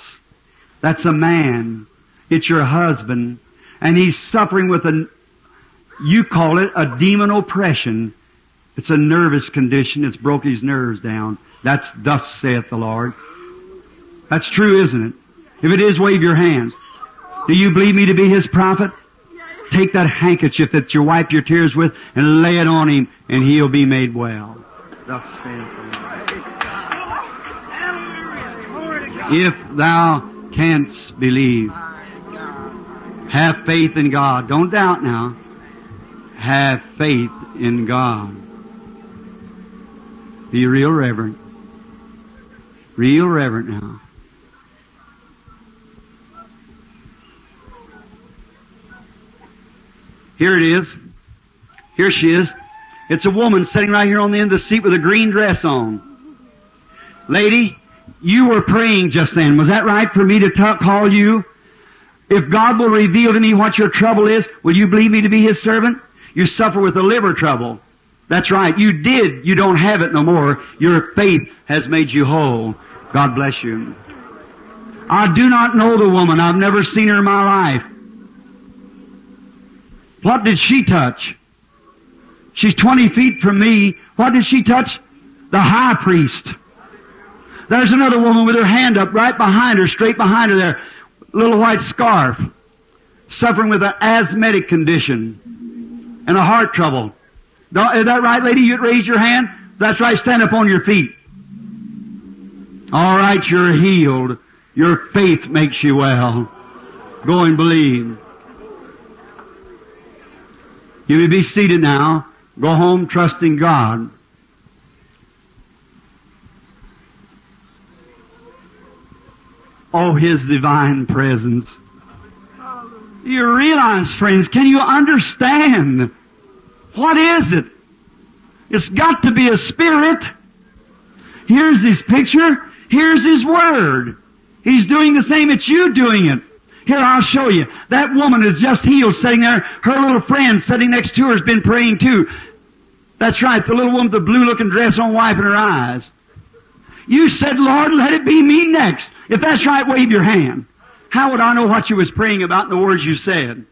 That's a man. It's your husband. And he's suffering with a, you call it a demon oppression. It's a nervous condition. It's broke his nerves down. That's thus saith the Lord. That's true, isn't it? If it is, wave your hands. Do you believe me to be His prophet? Take that handkerchief that you wipe your tears with and lay it on him, and he'll be made well. thus saith the Lord. If thou canst believe, have faith in God. Don't doubt now. Have faith in God. Be real reverent. Real reverent now. Here it is. Here she is. It's a woman sitting right here on the end of the seat with a green dress on. Lady, you were praying just then. Was that right for me to call you? If God will reveal to me what your trouble is, will you believe me to be His servant? You suffer with a liver trouble. That's right. You did. You don't have it no more. Your faith has made you whole. God bless you. I do not know the woman. I've never seen her in my life. What did she touch? She's 20 feet from me. What did she touch? The high priest. There's another woman with her hand up right behind her, straight behind her there. Little white scarf. Suffering with an asthmatic condition and a heart trouble. Is that right, lady? You'd raise your hand? That's right. Stand up on your feet. All right, you're healed. Your faith makes you well. Go and believe. You may be seated now. Go home trusting God. Oh, His divine presence. You realize, friends, can you understand? What is it? It's got to be a spirit. Here's His picture. Here's His word. He's doing the same. It's you doing it. Here, I'll show you. That woman is just healed sitting there. Her little friend sitting next to her has been praying too. That's right. The little woman with the blue-looking dress on wiping her eyes. You said, Lord, let it be me next. If that's right, wave your hand. How would I know what you was praying about in the words you said?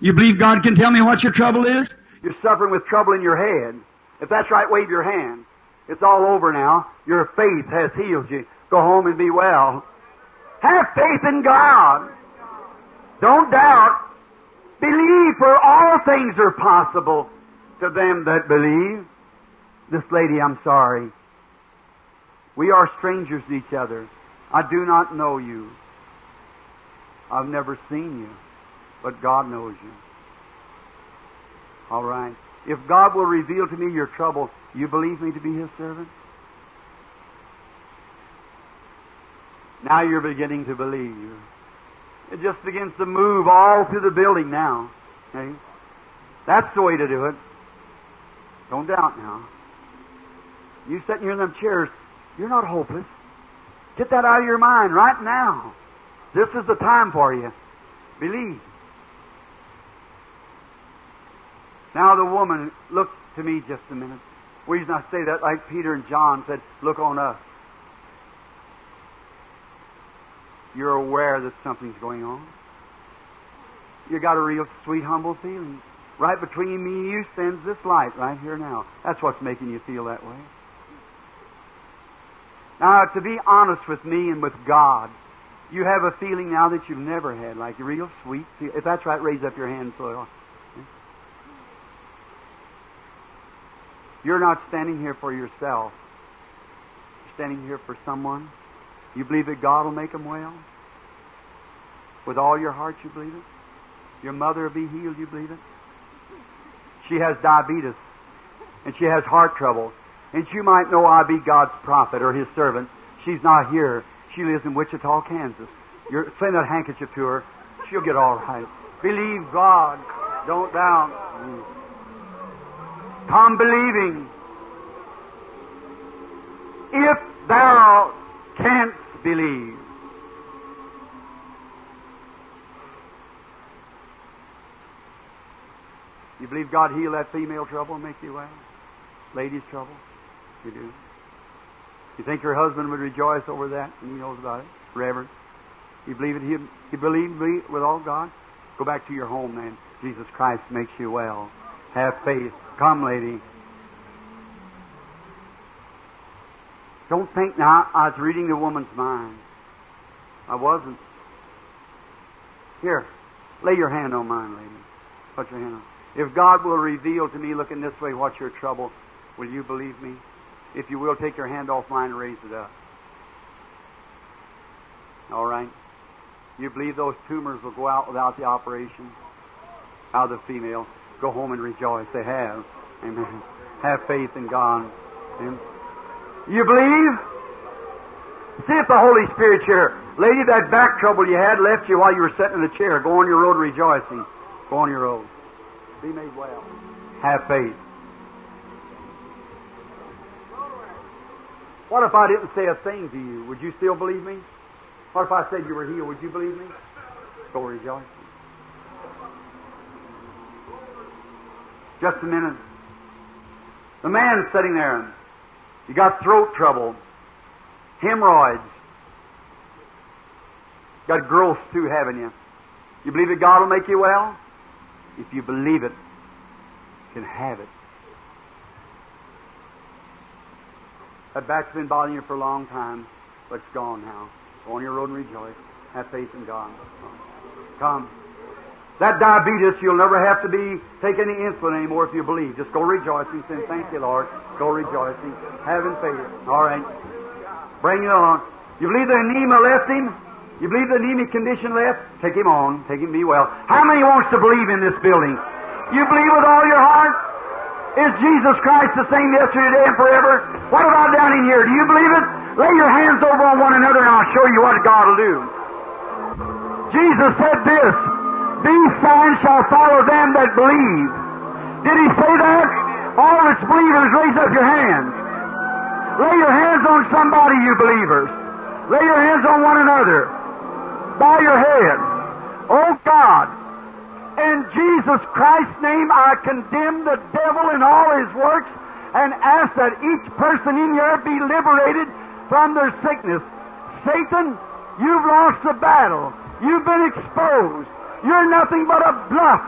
You believe God can tell me what your trouble is? You're suffering with trouble in your head. If that's right, wave your hand. It's all over now. Your faith has healed you. Go home and be well. Have faith in God. Don't doubt. Believe, for all things are possible to them that believe. This lady, I'm sorry. We are strangers to each other. I do not know you. I've never seen you. But God knows you. All right. If God will reveal to me your trouble, you believe me to be His servant? Now you're beginning to believe. It just begins to move all through the building now. Okay? That's the way to do it. Don't doubt now. You sitting here in them chairs, you're not hopeless. Get that out of your mind right now. This is the time for you. Believe. Now the woman looked to me just a minute. The reason I say that, like Peter and John said, look on us. You're aware that something's going on. You got a real sweet, humble feeling. Right between me and you stands this light right here now. That's what's making you feel that way. Now, to be honest with me and with God, you have a feeling now that you've never had, like a real sweet feeling. If that's right, raise up your hand so it'll... You're not standing here for yourself. You're standing here for someone. You believe that God will make them well? With all your heart you believe it? Your mother will be healed, you believe it? She has diabetes. And she has heart trouble. And you might know I be God's prophet or His servant. She's not here. She lives in Wichita, Kansas. You're send that handkerchief to her. She'll get all right. Believe God. Don't doubt. Come believing. If thou canst believe. You believe God healed that female trouble and make you well? Lady's trouble? You do. You think your husband would rejoice over that and he knows about it? Reverend. You believe it? You believe me with all God? Go back to your home, man. Jesus Christ makes you well. Have faith. Come, lady. Don't think now I was reading the woman's mind. I wasn't. Here, lay your hand on mine, lady. Put your hand on. If God will reveal to me, looking this way, what's your trouble, will you believe me? If you will, take your hand off mine and raise it up. All right? You believe those tumors will go out without the operation? Out of the female. Go home and rejoice. They have. Amen. Have faith in God. Amen. You believe? See if the Holy Spirit's here. Lady, that back trouble you had left you while you were sitting in the chair. Go on your road rejoicing. Go on your road. Be made well. Have faith. What if I didn't say a thing to you? Would you still believe me? What if I said you were healed? Would you believe me? Go rejoicing. Just a minute. The man's sitting there. You got throat trouble, hemorrhoids. Got growths too, haven't you? You believe that God will make you well? If you believe it, you can have it. That back's been bothering you for a long time, but it's gone now. Go on your road and rejoice. Have faith in God. Come. That diabetes, you'll never have to take any insulin anymore if you believe. Just go rejoicing, saying, thank you, Lord. Go rejoicing. Having faith. All right. Bring it on. You believe the anemia left him? You believe the anemic condition left? Take him on. Take him to be well. How many wants to believe in this building? You believe with all your heart? Is Jesus Christ the same yesterday, today, and forever? What about down in here? Do you believe it? Lay your hands over on one another and I'll show you what God will do. Jesus said this, these signs shall follow them that believe. Did He say that? All that's believers, raise up your hands. Lay your hands on somebody, you believers. Lay your hands on one another. Bow your head. Oh God, in Jesus Christ's name, I condemn the devil and all his works and ask that each person in here be liberated from their sickness. Satan, you've lost the battle. You've been exposed. You're nothing but a bluff,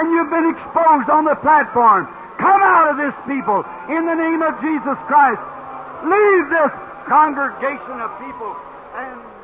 and you've been exposed on the platform. Come out of this, people, in the name of Jesus Christ. Leave this congregation of people and...